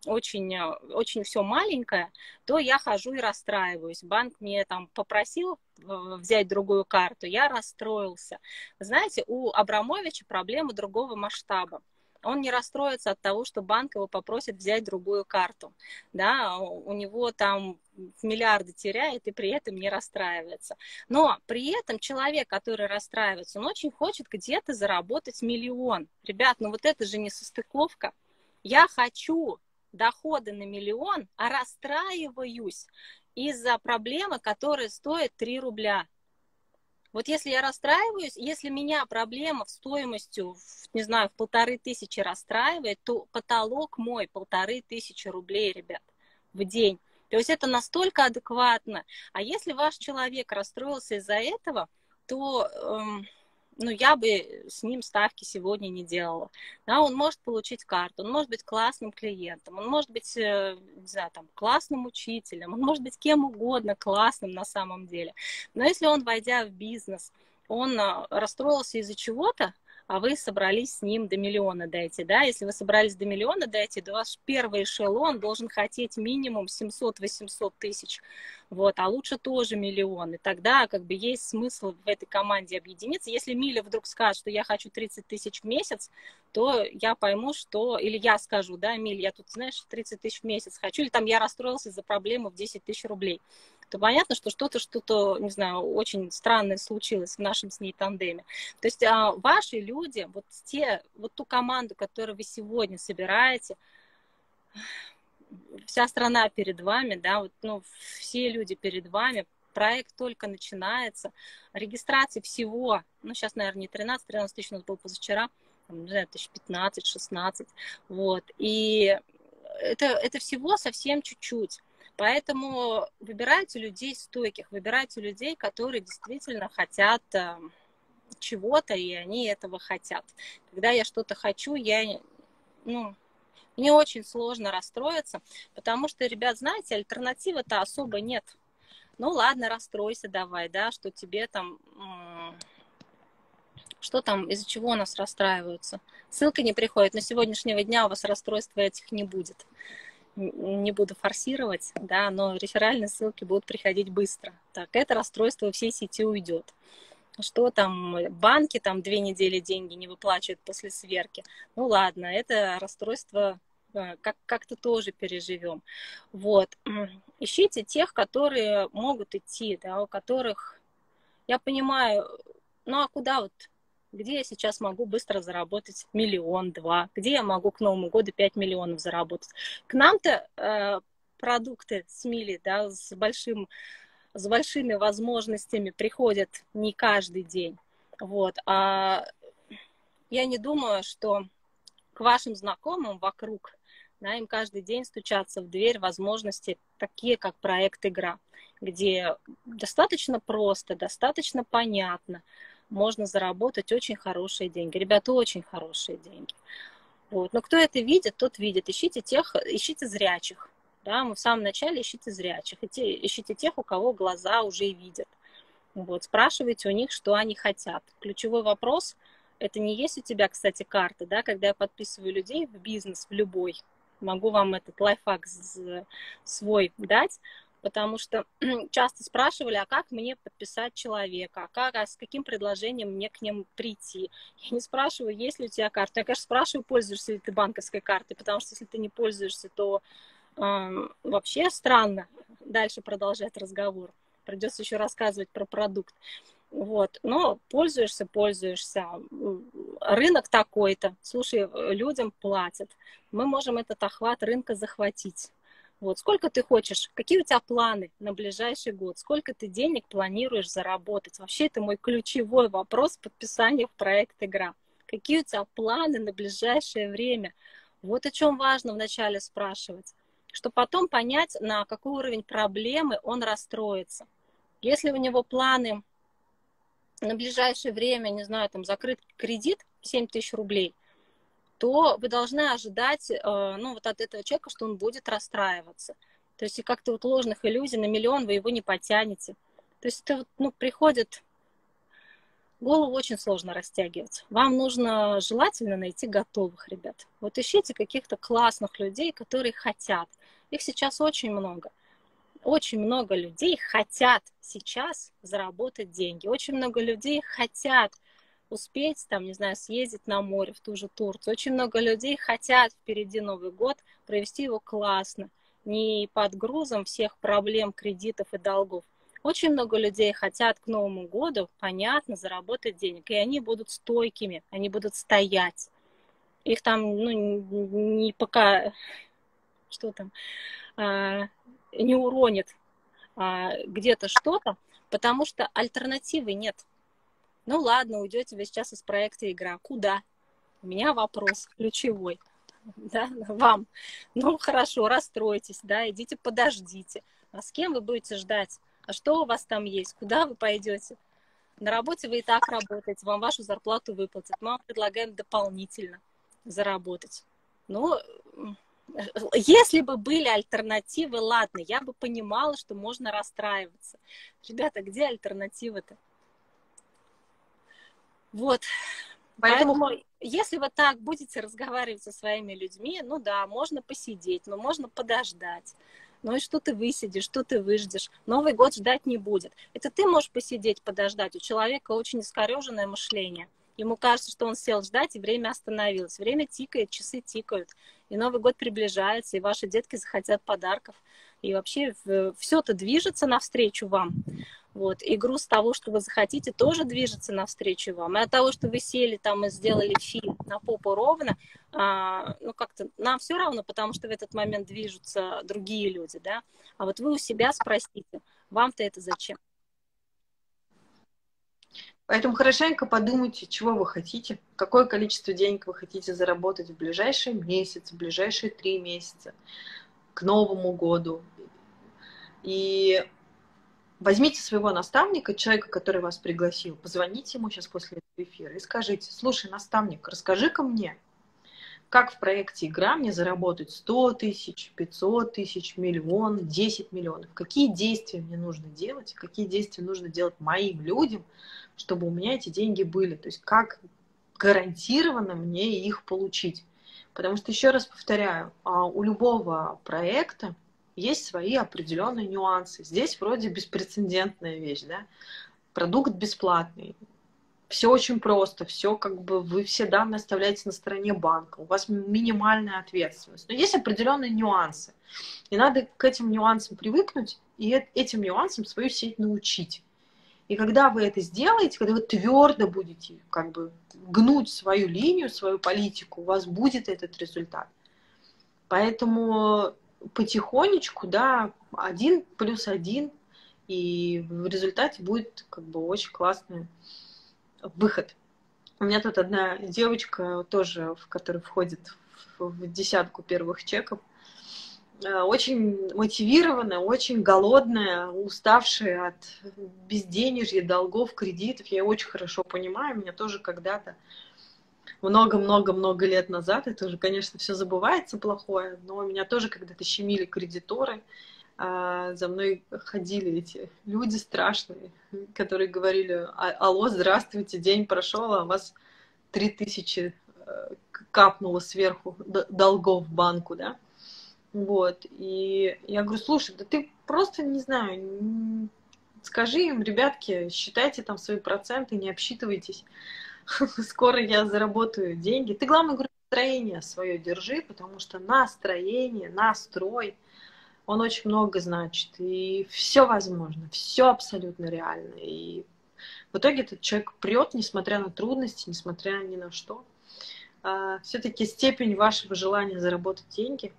очень, очень все маленькое, то я хожу и расстраиваюсь. Банк мне там попросил взять другую карту, я расстроился. Знаете, у Абрамовича проблема другого масштаба. Он не расстроится от того, что банк его попросит взять другую карту. Да, у него там миллиарды теряет и при этом не расстраивается. Но при этом человек, который расстраивается, он очень хочет где-то заработать миллион. Ребят, ну вот это же не состыковка. Я хочу доходы на миллион, а расстраиваюсь из-за проблемы, которая стоит три рубля. Вот если я расстраиваюсь, если меня проблема в стоимостью, не знаю, в полторы тысячи расстраивает, то потолок мой полторы тысячи рублей, ребят, в день. То есть это настолько адекватно. А если ваш человек расстроился из-за этого, то эм, ну, я бы с ним ставки сегодня не делала. Да, он может получить карту, он может быть классным клиентом, он может быть, не знаю, там, классным учителем, он может быть кем угодно классным на самом деле. Но если он, войдя в бизнес, он расстроился из-за чего-то, а вы собрались с ним до миллиона дойти, да? Если вы собрались до миллиона дойти, то ваш первый эшелон должен хотеть минимум семьсот-восемьсот тысяч, вот, а лучше тоже миллион. И тогда как бы есть смысл в этой команде объединиться. Если Миля вдруг скажет, что я хочу тридцать тысяч в месяц, то я пойму, что... Или я скажу, да, Миль, я тут, знаешь, тридцать тысяч в месяц хочу, или там я расстроился из-за проблемы в десять тысяч рублей. То понятно, что что-то, что-то, не знаю, очень странное случилось в нашем с ней тандеме. То есть а, ваши люди, вот, те, вот ту команду, которую вы сегодня собираете, вся страна перед вами, да, вот, ну, все люди перед вами, проект только начинается, регистрации всего, ну, сейчас, наверное, не тринадцать, тринадцать тысяч у нас было позавчера, там, не знаю, тысяч пятнадцать-шестнадцать, вот, и это, это всего совсем чуть-чуть. Поэтому выбирайте людей стойких, выбирайте людей, которые действительно хотят чего-то, и они этого хотят. Когда я что-то хочу, я, ну, мне очень сложно расстроиться, потому что, ребят, знаете, альтернативы-то особо нет. Ну ладно, расстройся давай, да, что тебе там... Что там, из-за чего у нас расстраиваются? Ссылка не приходит, но с сегодняшнего дня у вас расстройства этих не будет. Не буду форсировать, да, но реферальные ссылки будут приходить быстро. Так, это расстройство всей сети уйдет. Что там, банки там две недели деньги не выплачивают после сверки. Ну ладно, это расстройство как- как-то тоже переживем. Вот. Ищите тех, которые могут идти, да, у которых, я понимаю, ну а куда вот, где я сейчас могу быстро заработать миллион-два, где я могу к Новому году пять миллионов заработать. К нам-то э, продукты с Мили, да, с, большим, с большими возможностями приходят не каждый день. Вот. А я не думаю, что к вашим знакомым вокруг, да, им каждый день стучатся в дверь возможности, такие как проект «Игра», где достаточно просто, достаточно понятно, можно заработать очень хорошие деньги. Ребята, очень хорошие деньги. Вот. Но кто это видит, тот видит. Ищите тех, ищите зрячих. Да, мы в самом начале ищите зрячих. Ищите тех, у кого глаза уже видят. Вот. Спрашивайте у них, что они хотят. Ключевой вопрос, это не есть у тебя, кстати, карта, да, когда я подписываю людей в бизнес, в любой. Могу вам этот лайфхак свой дать, потому что часто спрашивали, а как мне подписать человека, а, как, а с каким предложением мне к ним прийти. Я не спрашиваю, есть ли у тебя карта. Я, конечно, спрашиваю, пользуешься ли ты банковской картой, потому что если ты не пользуешься, то э, вообще странно дальше продолжать разговор. Придется еще рассказывать про продукт. Вот. Но пользуешься, пользуешься. Рынок такой-то. Слушай, людям платят. Мы можем этот охват рынка захватить. Вот, сколько ты хочешь, какие у тебя планы на ближайший год, сколько ты денег планируешь заработать? Вообще, это мой ключевой вопрос подписания в проект «Игра». Какие у тебя планы на ближайшее время? Вот о чем важно вначале спрашивать, чтобы потом понять, на какой уровень проблемы он расстроится. Если у него планы на ближайшее время, не знаю, там закрыт кредит семь тысяч рублей, то вы должны ожидать, ну, вот от этого человека, что он будет расстраиваться. То есть как-то вот ложных иллюзий на миллион вы его не потянете. То есть это, ну, приходит... Голову очень сложно растягивать. Вам нужно желательно найти готовых ребят. Вот ищите каких-то классных людей, которые хотят. Их сейчас очень много. Очень много людей хотят сейчас заработать деньги. Очень много людей хотят успеть, там, не знаю, съездить на море в ту же Турцию. Очень много людей хотят впереди Новый год провести его классно, не под грузом всех проблем, кредитов и долгов. Очень много людей хотят к Новому году, понятно, заработать денег, и они будут стойкими, они будут стоять. Их там, ну, не пока, что там, а, не уронит а, где-то что-то, потому что альтернативы нет. Ну ладно, уйдете вы сейчас из проекта «Игра». Куда? У меня вопрос ключевой. Да, вам. Ну хорошо, расстройтесь, да, идите, подождите. А с кем вы будете ждать? А что у вас там есть? Куда вы пойдете? На работе вы и так работаете, вам вашу зарплату выплатят. Мы вам предлагаем дополнительно заработать. Ну, если бы были альтернативы, ладно, я бы понимала, что можно расстраиваться. Ребята, где альтернативы-то? Вот, поэтому, поэтому, если вы так будете разговаривать со своими людьми, ну да, можно посидеть, но можно подождать. Ну и что ты высидишь, что ты выждешь? Новый год ждать не будет. Это ты можешь посидеть, подождать. У человека очень искореженное мышление. Ему кажется, что он сел ждать, и время остановилось. Время тикает, часы тикают. И Новый год приближается, и ваши детки захотят подарков. И вообще все-то движется навстречу вам. Вот. И груз того, что вы захотите, тоже движется навстречу вам. И от того, что вы сели там и сделали фильм на попу ровно, а, ну как-то нам все равно, потому что в этот момент движутся другие люди, да. А вот вы у себя спросите, вам-то это зачем? Поэтому хорошенько подумайте, чего вы хотите, какое количество денег вы хотите заработать в ближайший месяц, в ближайшие три месяца, к Новому году. И возьмите своего наставника, человека, который вас пригласил, позвоните ему сейчас после этого эфира и скажите: слушай, наставник, расскажи-ка мне, как в проекте «Игра» мне заработать сто тысяч, пятьсот тысяч, миллион, десять миллионов? Какие действия мне нужно делать? Какие действия нужно делать моим людям, чтобы у меня эти деньги были? То есть как гарантированно мне их получить? Потому что, еще раз повторяю, у любого проекта есть свои определенные нюансы. Здесь вроде беспрецедентная вещь, да? Продукт бесплатный. Все очень просто, все как бы вы все данные оставляете на стороне банка, у вас минимальная ответственность. Но есть определенные нюансы, и надо к этим нюансам привыкнуть и этим нюансам свою сеть научить. И когда вы это сделаете, когда вы твердо будете как бы гнуть свою линию, свою политику, у вас будет этот результат. Поэтому потихонечку, да, один плюс один, и в результате будет как бы очень классный выход. У меня тут одна девочка тоже, в которой входит в десятку первых чеков. Очень мотивированная, очень голодная, уставшая от безденежья, долгов, кредитов. Я ее очень хорошо понимаю. Меня тоже когда-то, много-много-много лет назад, это уже, конечно, все забывается плохое, но меня тоже когда-то щемили кредиторы. За мной ходили эти люди страшные, которые говорили: алло, здравствуйте, день прошел, а у вас три тысячи капнуло сверху долгов в банку, да? Вот, и я говорю: слушай, да ты просто, не знаю, скажи им: ребятки, считайте там свои проценты, не обсчитывайтесь, скоро я заработаю деньги. Ты, главное, говорю, настроение свое держи, потому что настроение, настрой, он очень много значит, и все возможно, все абсолютно реально. И в итоге этот человек прет, несмотря на трудности, несмотря ни на что. Все-таки степень вашего желания заработать деньги,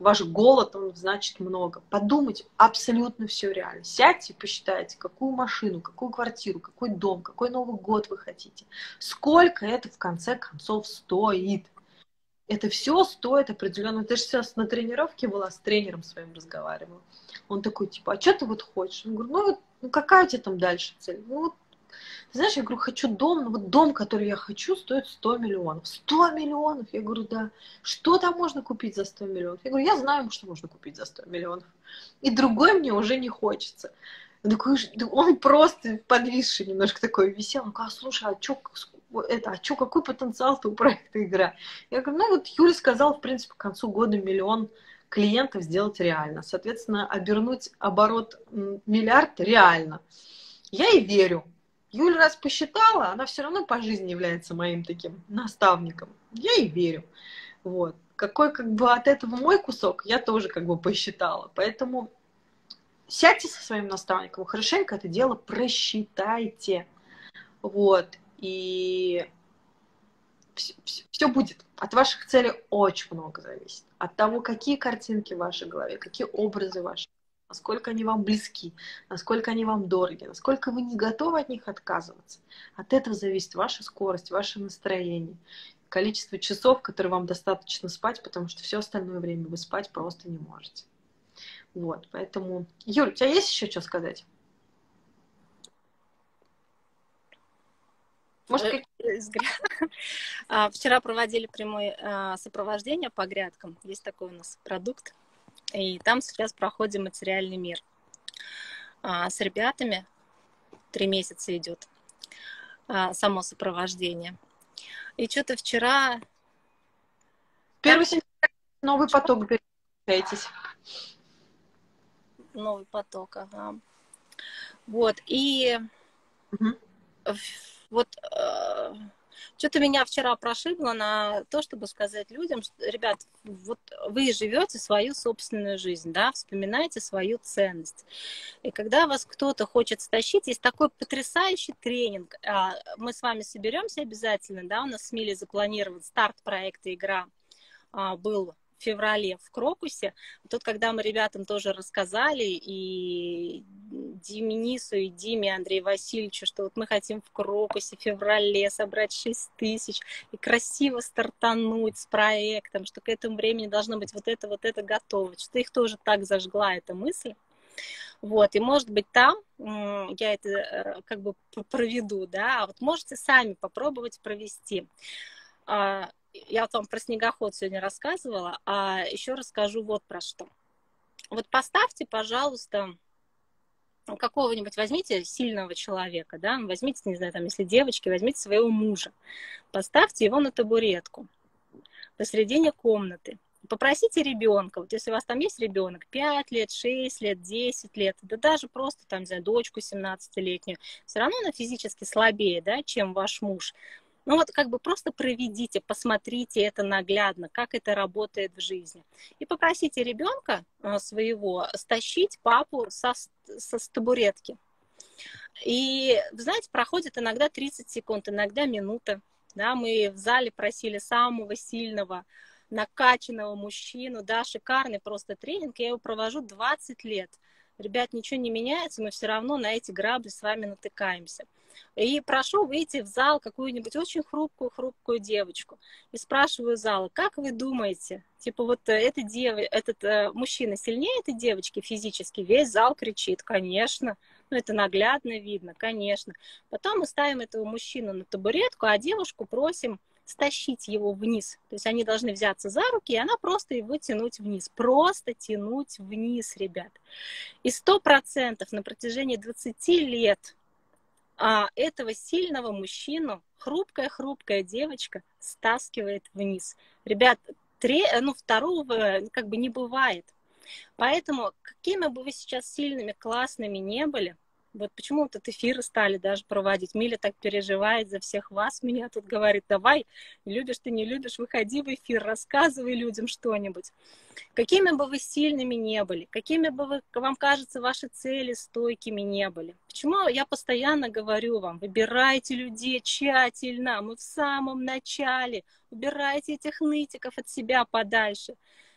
ваш голод, он значит много. Подумайте абсолютно все реально. Сядьте и посчитайте, какую машину, какую квартиру, какой дом, какой Новый год вы хотите. Сколько это в конце концов стоит. Это все стоит определенно. Ты же сейчас на тренировке была, с тренером своим разговаривала. Он такой, типа: а что ты вот хочешь? Я говорю: ну, вот, ну какая у тебя там дальше цель? Ну, вот, ты знаешь, я говорю, хочу дом, но вот дом, который я хочу, стоит сто миллионов. сто миллионов? Я говорю: да. Что там можно купить за сто миллионов? Я говорю: я знаю, что можно купить за сто миллионов. И другой мне уже не хочется. Он, такой, он просто подвисший немножко такой висел. Он говорит: а, слушай, а чё, это, а чё, какой потенциал-то у проекта игра? Я говорю: ну вот Юля сказала, в принципе, к концу года миллион клиентов сделать реально. Соответственно, обернуть оборот миллиард реально. Я и верю. Юля раз посчитала, она все равно по жизни является моим таким наставником. Я ей верю. Вот. Какой как бы от этого мой кусок, я тоже как бы посчитала. Поэтому сядьте со своим наставником, хорошенько это дело просчитайте. Вот. И все, все, все будет. От ваших целей очень много зависит. От того, какие картинки в вашей голове, какие образы ваши, насколько они вам близки, насколько они вам дороги, насколько вы не готовы от них отказываться. От этого зависит ваша скорость, ваше настроение, количество часов, которые вам достаточно спать, потому что все остальное время вы спать просто не можете. Вот, поэтому... Юль, у тебя есть еще что сказать? Может, вчера проводили прямое сопровождение по грядкам. Есть такой у нас продукт. И там сейчас проходим материальный мир. А, с ребятами три месяца идет а, само сопровождение. И что-то вчера... Первый сентября новый поток переключаетесь. Новый поток, ага. Вот, и угу. вот э, что-то меня вчера прошибло на то, чтобы сказать людям, что, ребят, вот вы живете свою собственную жизнь, да, вспоминайте свою ценность. И когда вас кто-то хочет стащить, есть такой потрясающий тренинг. Мы с вами соберемся обязательно, да, у нас с Милей запланирован старт проекта «Игра» был в феврале в Крокусе. Тут, когда мы ребятам тоже рассказали, и Денису, и Диме Андрею Васильевичу, что вот мы хотим в Крокусе в феврале собрать шесть тысяч и красиво стартануть с проектом, что к этому времени должно быть вот это, вот это готово. Что их тоже так зажгла эта мысль. Вот, и может быть там я это как бы проведу, да, а вот можете сами попробовать провести. Я вам про снегоход сегодня рассказывала, а еще расскажу вот про что. Вот поставьте, пожалуйста, какого-нибудь, возьмите сильного человека, да, возьмите, не знаю, там, если девочки, возьмите своего мужа, поставьте его на табуретку посредине комнаты, попросите ребенка, вот если у вас там есть ребенок пять лет, шесть лет, десять лет, да даже просто там, не знаю, дочку семнадцатилетнюю, все равно она физически слабее, да, чем ваш муж. Ну вот как бы просто проведите, посмотрите это наглядно, как это работает в жизни. И попросите ребенка своего стащить папу со, со, с табуретки. И, знаете, проходит иногда тридцать секунд, иногда минута. Да, мы в зале просили самого сильного, накачанного мужчину, да, шикарный просто тренинг, я его провожу двадцать лет. Ребят, ничего не меняется, мы все равно на эти грабли с вами натыкаемся. И прошу выйти в зал какую-нибудь очень хрупкую-хрупкую девочку. И спрашиваю зала, как вы думаете, типа вот эта дев... этот э, мужчина сильнее этой девочки физически? Весь зал кричит, конечно. Ну, это наглядно видно, конечно. Потом мы ставим этого мужчину на табуретку, а девушку просим стащить его вниз. То есть они должны взяться за руки, и она просто его тянуть вниз. Просто тянуть вниз, ребят. И сто процентов на протяжении двадцати лет а, этого сильного мужчину хрупкая-хрупкая девочка стаскивает вниз. Ребят, три, ну, второго как бы не бывает. Поэтому, какими бы вы сейчас сильными, классными не были, вот почему вот этот эфир стали даже проводить. Миля так переживает за всех вас. Меня тут говорит, давай, любишь ты, не любишь, выходи в эфир, рассказывай людям что-нибудь. Какими бы вы сильными не были, какими бы вы, вам кажется, ваши цели стойкими не были. Почему я постоянно говорю вам, выбирайте людей тщательно, мы в самом начале, убирайте этих нытиков от себя подальше.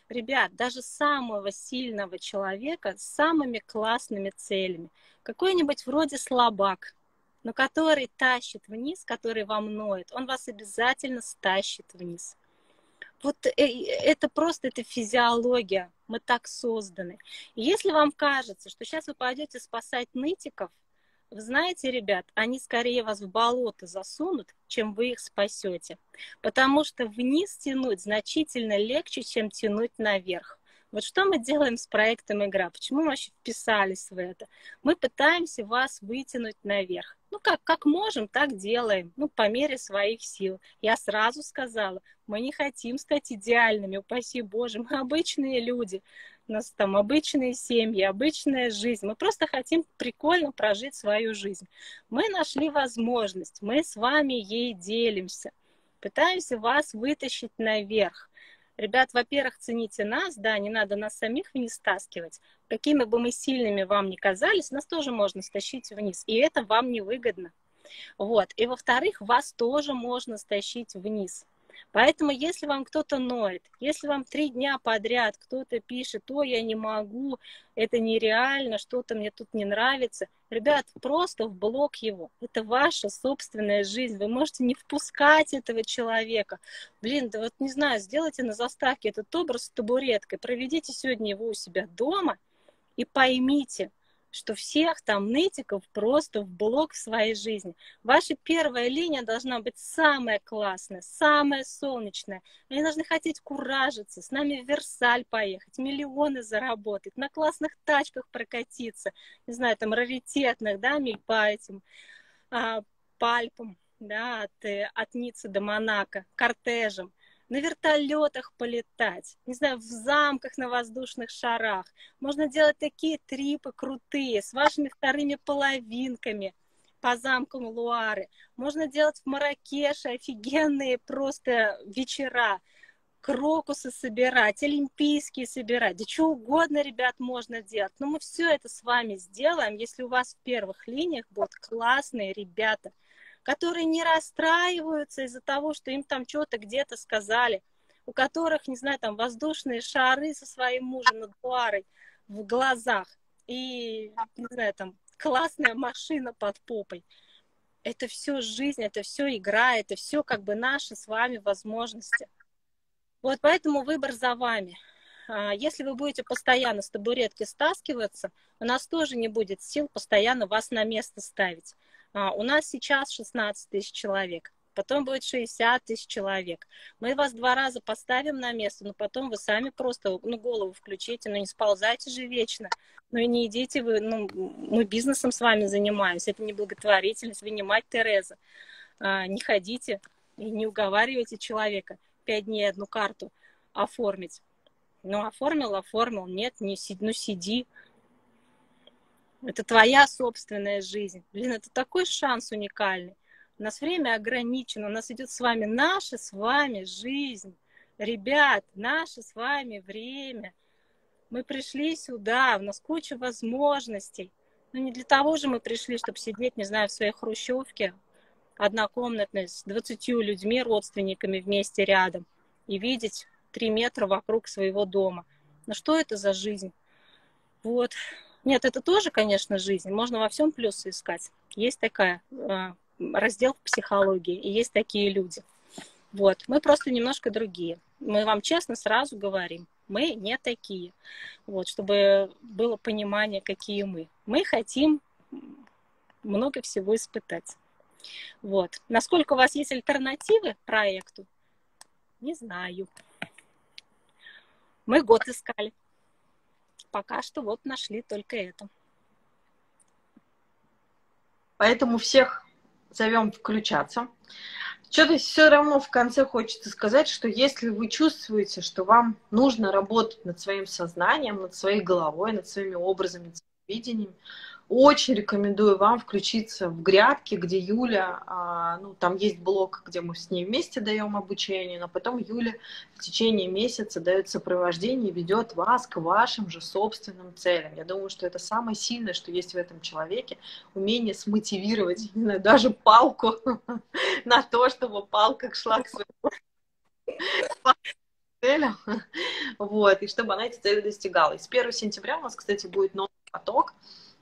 Ребят, даже самого сильного человека с самыми классными целями, какой-нибудь вроде слабак, но который тащит вниз, который вам ноет, он вас обязательно стащит вниз. Вот это просто, это физиология, мы так созданы. И если вам кажется, что сейчас вы пойдете спасать нытиков, вы знаете, ребят, они скорее вас в болото засунут, чем вы их спасете. Потому что вниз тянуть значительно легче, чем тянуть наверх. Вот что мы делаем с проектом «Игра», почему мы вообще вписались в это? Мы пытаемся вас вытянуть наверх. Ну, как, как можем, так делаем, ну, по мере своих сил. Я сразу сказала, мы не хотим стать идеальными, упаси Боже, мы обычные люди. У нас там обычные семьи, обычная жизнь. Мы просто хотим прикольно прожить свою жизнь. Мы нашли возможность, мы с вами ей делимся. Пытаемся вас вытащить наверх. Ребят, во-первых, цените нас, да, не надо нас самих вниз стаскивать. Какими бы мы сильными вам ни казались, нас тоже можно стащить вниз, и это вам невыгодно. Вот. И во-вторых, вас тоже можно стащить вниз. Поэтому, если вам кто-то ноет, если вам три дня подряд кто-то пишет, то я не могу, это нереально, что-то мне тут не нравится, ребят, просто в блок его. Это ваша собственная жизнь, вы можете не впускать этого человека. Блин, да вот не знаю, сделайте на заставке этот образ с табуреткой, проведите сегодня его у себя дома и поймите, что всех там нытиков просто в блок в своей жизни. Ваша первая линия должна быть самая классная, самая солнечная. Они должны хотеть куражиться, с нами в Версаль поехать, миллионы заработать, на классных тачках прокатиться, не знаю, там раритетных, да, миль по этим, а, по Альпам, да, от, от Ниццы до Монако, кортежем. На вертолетах полетать, не знаю, в замках на воздушных шарах. Можно делать такие трипы крутые с вашими вторыми половинками по замкам Луары. Можно делать в Маракеше офигенные просто вечера. Крокусы собирать, олимпийские собирать. Да что угодно, ребят, можно делать. Но мы все это с вами сделаем, если у вас в первых линиях будут классные ребята, которые не расстраиваются из-за того, что им там что-то где-то сказали, у которых, не знаю, там воздушные шары со своим мужем над Луарой в глазах и, не знаю, там классная машина под попой. Это все жизнь, это все игра, это все как бы наши с вами возможности. Вот поэтому выбор за вами. Если вы будете постоянно с табуретки стаскиваться, у нас тоже не будет сил постоянно вас на место ставить. У нас сейчас шестнадцать тысяч человек, потом будет шестьдесят тысяч человек. Мы вас два раза поставим на место, но потом вы сами просто ну, голову включите, ну не сползайте же вечно, ну и не идите вы, ну мы бизнесом с вами занимаемся, это не благотворительность, вы не мать Тереза. Не ходите и не уговаривайте человека пять дней одну карту оформить. Ну оформил, оформил, нет, не сиди, ну сиди. Это твоя собственная жизнь. Блин, это такой шанс уникальный. У нас время ограничено, у нас идет с вами наша с вами жизнь. Ребят, наше с вами время. Мы пришли сюда, у нас куча возможностей. Но не для того же мы пришли, чтобы сидеть, не знаю, в своей хрущевке, однокомнатной, с двадцатью людьми, родственниками вместе рядом, и видеть три метра вокруг своего дома. Ну что это за жизнь? Вот. Нет, это тоже, конечно, жизнь. Можно во всем плюсы искать. Есть такая э, раздел в психологии, и есть такие люди. Вот. Мы просто немножко другие. Мы вам честно сразу говорим, мы не такие. Вот, чтобы было понимание, какие мы. Мы хотим много всего испытать. Вот. Насколько у вас есть альтернативы проекту, не знаю. Мы год искали. Пока что вот нашли только это. Поэтому всех зовем включаться. Что-то все равно в конце хочется сказать, что если вы чувствуете, что вам нужно работать над своим сознанием, над своей головой, над своими образами, над своим видением, очень рекомендую вам включиться в грядки, где Юля, ну, там есть блог, где мы с ней вместе даем обучение, но потом Юля в течение месяца дает сопровождение и ведет вас к вашим же собственным целям. Я думаю, что это самое сильное, что есть в этом человеке, умение смотивировать, не знаю, даже палку на то, чтобы палка шла к своему целям, вот, и чтобы она эти цели достигала. И с первого сентября у нас, кстати, будет новый поток.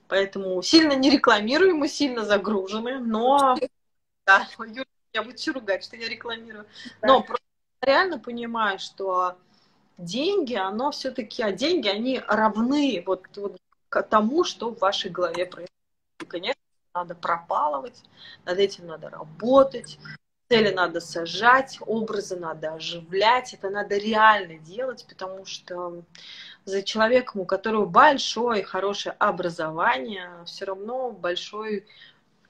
Поэтому сильно не рекламируем, мы сильно загружены, но... Да, Юля, я буду ругать, что я рекламирую. Да. Но просто реально понимаю, что деньги, оно все-таки... А деньги, они равны вот, вот к тому, что в вашей голове происходит. И, конечно, надо пропалывать, над этим надо работать, цели надо сажать, образы надо оживлять. Это надо реально делать, потому что... За человеком, у которого большое, хорошее образование, все равно большой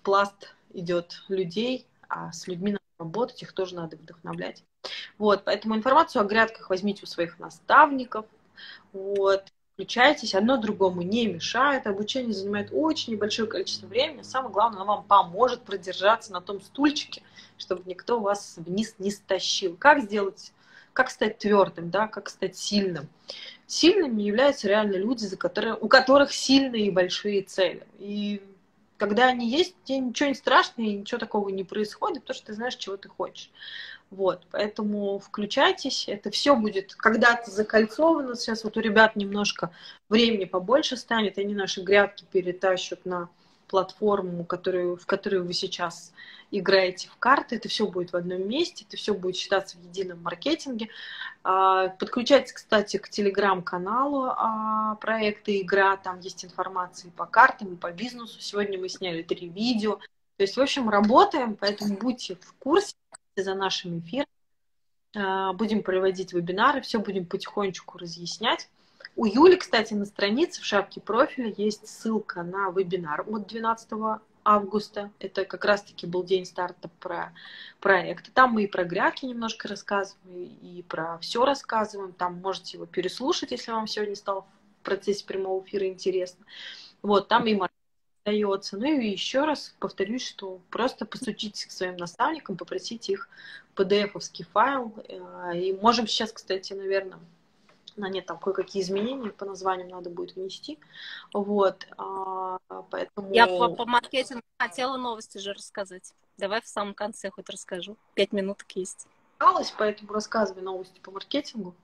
пласт идет людей, а с людьми надо работать, их тоже надо вдохновлять. Вот, поэтому информацию о грядках возьмите у своих наставников, вот, включайтесь, одно другому не мешает, обучение занимает очень небольшое количество времени, самое главное, оно вам поможет продержаться на том стульчике, чтобы никто вас вниз не стащил. Как сделать, как стать твердым, да, как стать сильным? Сильными являются реально люди, за которые, у которых сильные и большие цели. И когда они есть, тебе ничего не страшно, и ничего такого не происходит, потому что ты знаешь, чего ты хочешь. Вот, поэтому включайтесь, это все будет когда-то закольцовано. Сейчас вот у ребят немножко времени побольше станет, они наши грядки перетащат на платформу, которую, в которую вы сейчас играете в карты, это все будет в одном месте, это все будет считаться в едином маркетинге. Подключайтесь, кстати, к телеграм-каналу проекта «Игра», там есть информация и по картам, и по бизнесу. Сегодня мы сняли три видео. То есть, в общем, работаем, поэтому будьте в курсе за нашим эфиром. Будем проводить вебинары, все будем потихонечку разъяснять. У Юли, кстати, на странице в шапке профиля есть ссылка на вебинар от двенадцатого августа. Это как раз-таки был день старта про проекта. Там мы и про грядки немножко рассказываем, и про все рассказываем. Там можете его переслушать, если вам сегодня стало в процессе прямого эфира интересно. Вот, там и маркетинг дается. Ну и еще раз повторюсь, что просто постучитесь к своим наставникам, попросите их пи ди эф-овский файл. И можем сейчас, кстати, наверное... На нет, там кое-какие изменения по названиям надо будет внести. Вот, а, поэтому... Я по, по маркетингу хотела новости же рассказать. Давай в самом конце хоть расскажу. Пять минуток есть. Поэтому рассказывай новости по маркетингу.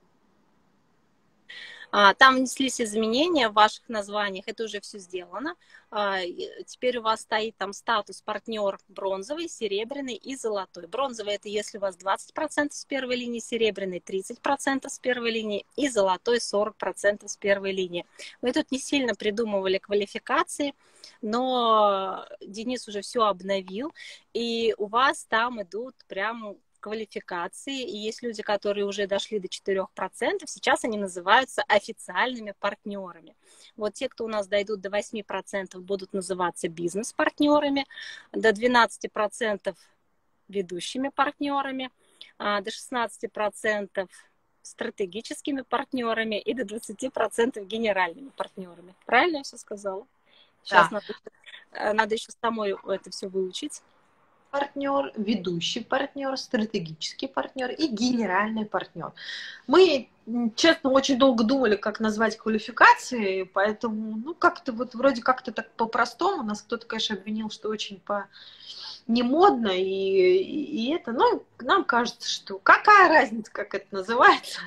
А, там внеслись изменения в ваших названиях. Это уже все сделано. А, теперь у вас стоит там статус партнер бронзовый, серебряный и золотой. Бронзовый — это если у вас двадцать процентов с первой линии, серебряный — тридцать процентов с первой линии и золотой — сорок процентов с первой линии. Мы тут не сильно придумывали квалификации, но Денис уже все обновил, и у вас там идут прям... квалификации, и есть люди, которые уже дошли до четырёх процентов, сейчас они называются официальными партнерами. Вот те, кто у нас дойдут до восьми процентов, будут называться бизнес-партнерами, до двенадцати процентов ведущими партнерами, до шестнадцати процентов стратегическими партнерами и до двадцати процентов генеральными партнерами. Правильно я все сказала? Сейчас да. надо, надо еще самой это все выучить. Партнер, ведущий партнер, стратегический партнер и генеральный партнер. Мы, честно, очень долго думали, как назвать квалификации, поэтому, ну, как-то вот вроде как-то так по-простому. Нас кто-то, конечно, обвинил, что очень по... не модно, и, и, и это, ну, нам кажется, что какая разница, как это называется.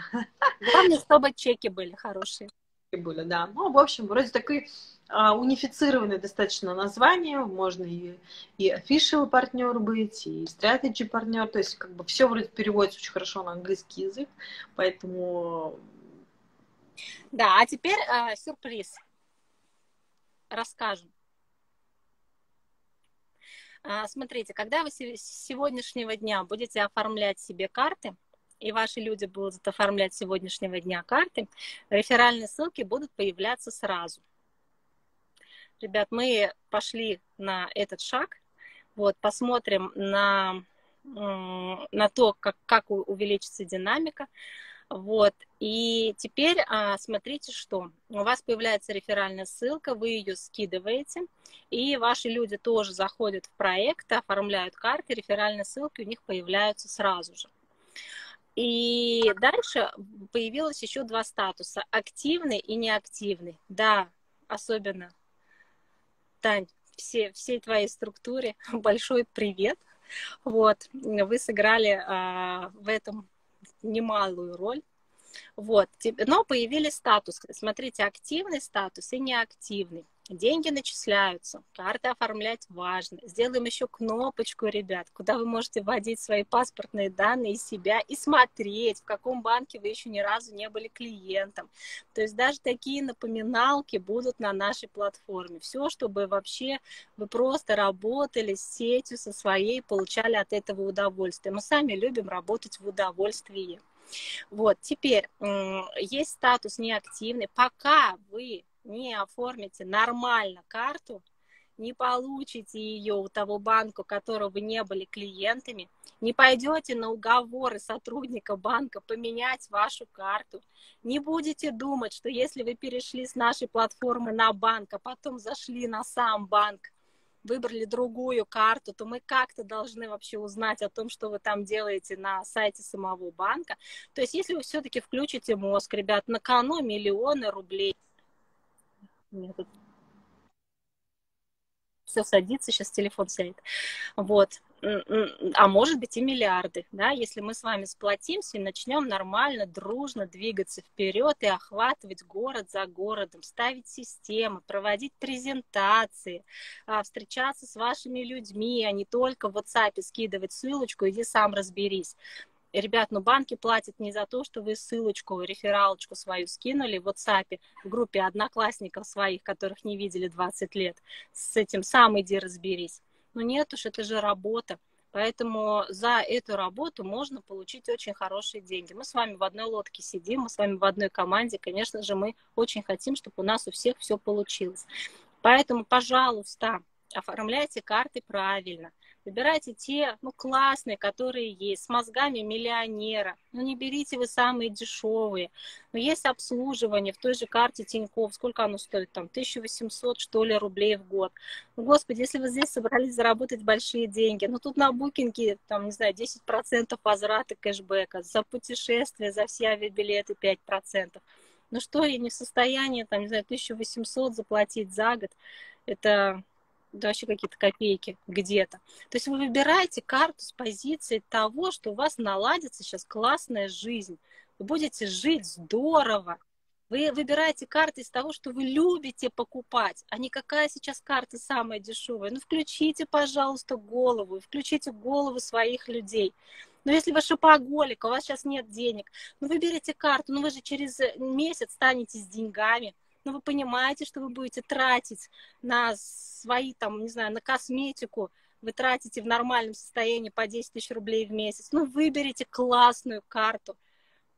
Главное, чтобы чеки были хорошие. были, да. Ну, в общем, вроде такой а, унифицированное достаточно название. Можно и, и official партнер быть, и strategy партнер. То есть, как бы, все вроде переводится очень хорошо на английский язык, поэтому... Да, а теперь э, сюрприз. Расскажем. А, смотрите, когда вы с сегодняшнего дня будете оформлять себе карты, и ваши люди будут оформлять с сегодняшнего дня карты, реферальные ссылки будут появляться сразу. Ребят, мы пошли на этот шаг. Вот, посмотрим на, на то, как, как увеличится динамика. Вот, и теперь а, смотрите, что у вас появляется реферальная ссылка, вы ее скидываете, и ваши люди тоже заходят в проект, оформляют карты, реферальные ссылки у них появляются сразу же. И дальше появилось еще два статуса, активный и неактивный. Да, особенно, Тань, все, всей твоей структуре большой привет. Вот, вы сыграли а, в этом немалую роль. Вот. Но появились статусы. Смотрите, активный статус и неактивный. Деньги начисляются, карты оформлять важно. Сделаем еще кнопочку, ребят, куда вы можете вводить свои паспортные данные из себя и смотреть, в каком банке вы еще ни разу не были клиентом. То есть даже такие напоминалки будут на нашей платформе. Все, чтобы вообще вы просто работали с сетью со своей, получали от этого удовольствие. Мы сами любим работать в удовольствии. Вот, теперь есть статус неактивный. Пока вы не оформите нормально карту, не получите ее у того банка, у которого вы не были клиентами, не пойдете на уговоры сотрудника банка поменять вашу карту, не будете думать, что если вы перешли с нашей платформы на банк, а потом зашли на сам банк, выбрали другую карту, то мы как-то должны вообще узнать о том, что вы там делаете на сайте самого банка. То есть если вы все-таки включите мозг, ребят, на кону миллионы рублей. Нет. Все садится, сейчас телефон сядет. Вот. А может быть и миллиарды, да, если мы с вами сплотимся и начнем нормально, дружно двигаться вперед и охватывать город за городом, ставить системы, проводить презентации, встречаться с вашими людьми, а не только в WhatsApp скидывать ссылочку, иди сам разберись. Ребят, ну банки платят не за то, что вы ссылочку, рефералочку свою скинули в WhatsApp, в группе одноклассников своих, которых не видели двадцать лет, с этим сам иди разберись. Ну нет уж, это же работа. Поэтому за эту работу можно получить очень хорошие деньги. Мы с вами в одной лодке сидим, мы с вами в одной команде. Конечно же, мы очень хотим, чтобы у нас у всех все получилось. Поэтому, пожалуйста, оформляйте карты правильно. Выбирайте те, ну, классные, которые есть, с мозгами миллионера. Ну, не берите вы самые дешевые. Но есть обслуживание в той же карте Тинькофф. Сколько оно стоит? Там тысяча восемьсот, что ли, рублей в год. Ну, господи, если вы здесь собрались заработать большие деньги, ну, тут на букинге, там, не знаю, десять процентов возврата кэшбэка, за путешествия, за все авиабилеты пять процентов. Ну, что, я не в состоянии, там, не знаю, тысячу восемьсот заплатить за год. Это... да вообще какие-то копейки где-то. То есть вы выбираете карту с позиции того, что у вас наладится сейчас классная жизнь. Вы будете жить здорово. Вы выбираете карты из того, что вы любите покупать, а не какая сейчас карта самая дешевая. Ну, включите, пожалуйста, голову, включите голову своих людей. Но если вы шопоголик, у вас сейчас нет денег, ну, выберите карту, ну, вы же через месяц станете с деньгами. Но вы понимаете, что вы будете тратить на свои, там, не знаю, на косметику, вы тратите в нормальном состоянии по десять тысяч рублей в месяц. Ну, выберите классную карту.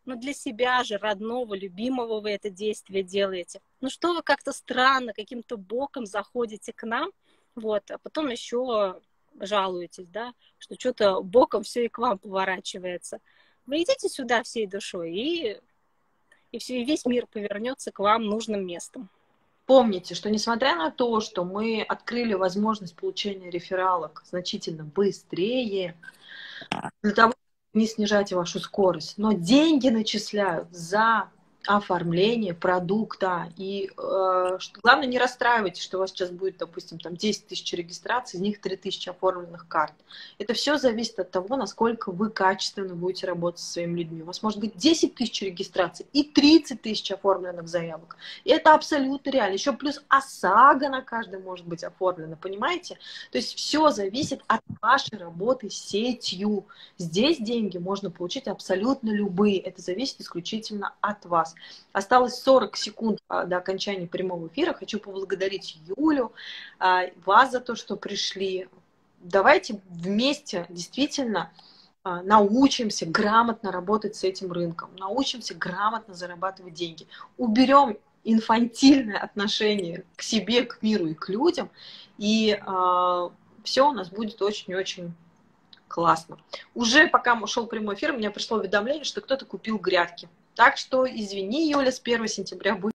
Ну, для себя же, родного, любимого вы это действие делаете. Ну, что вы как-то странно, каким-то боком заходите к нам, вот, а потом еще жалуетесь, да, что что-то боком все и к вам поворачивается. Вы идите сюда всей душой и... и все, и весь мир повернется к вам нужным местом. Помните, что несмотря на то, что мы открыли возможность получения рефералок значительно быстрее, для того, чтобы не снижать вашу скорость, но деньги начисляют за оформление продукта. И э, что, главное, не расстраивайтесь, что у вас сейчас будет, допустим, там десять тысяч регистраций, из них три тысячи оформленных карт. Это все зависит от того, насколько вы качественно будете работать со своими людьми. У вас может быть десять тысяч регистраций и тридцать тысяч оформленных заявок. И это абсолютно реально. Еще плюс ОСАГО на каждом может быть оформлено, понимаете? То есть все зависит от вашей работы с сетью. Здесь деньги можно получить абсолютно любые. Это зависит исключительно от вас. Осталось сорок секунд до окончания прямого эфира. Хочу поблагодарить Юлю, вас за то, что пришли. Давайте вместе действительно научимся грамотно работать с этим рынком, научимся грамотно зарабатывать деньги. Уберем инфантильное отношение к себе, к миру и к людям, и все у нас будет очень-очень классно. Уже пока шел прямой эфир, у меня пришло уведомление, что кто-то купил грядки. Так что извини, Юля, с первого сентября будет.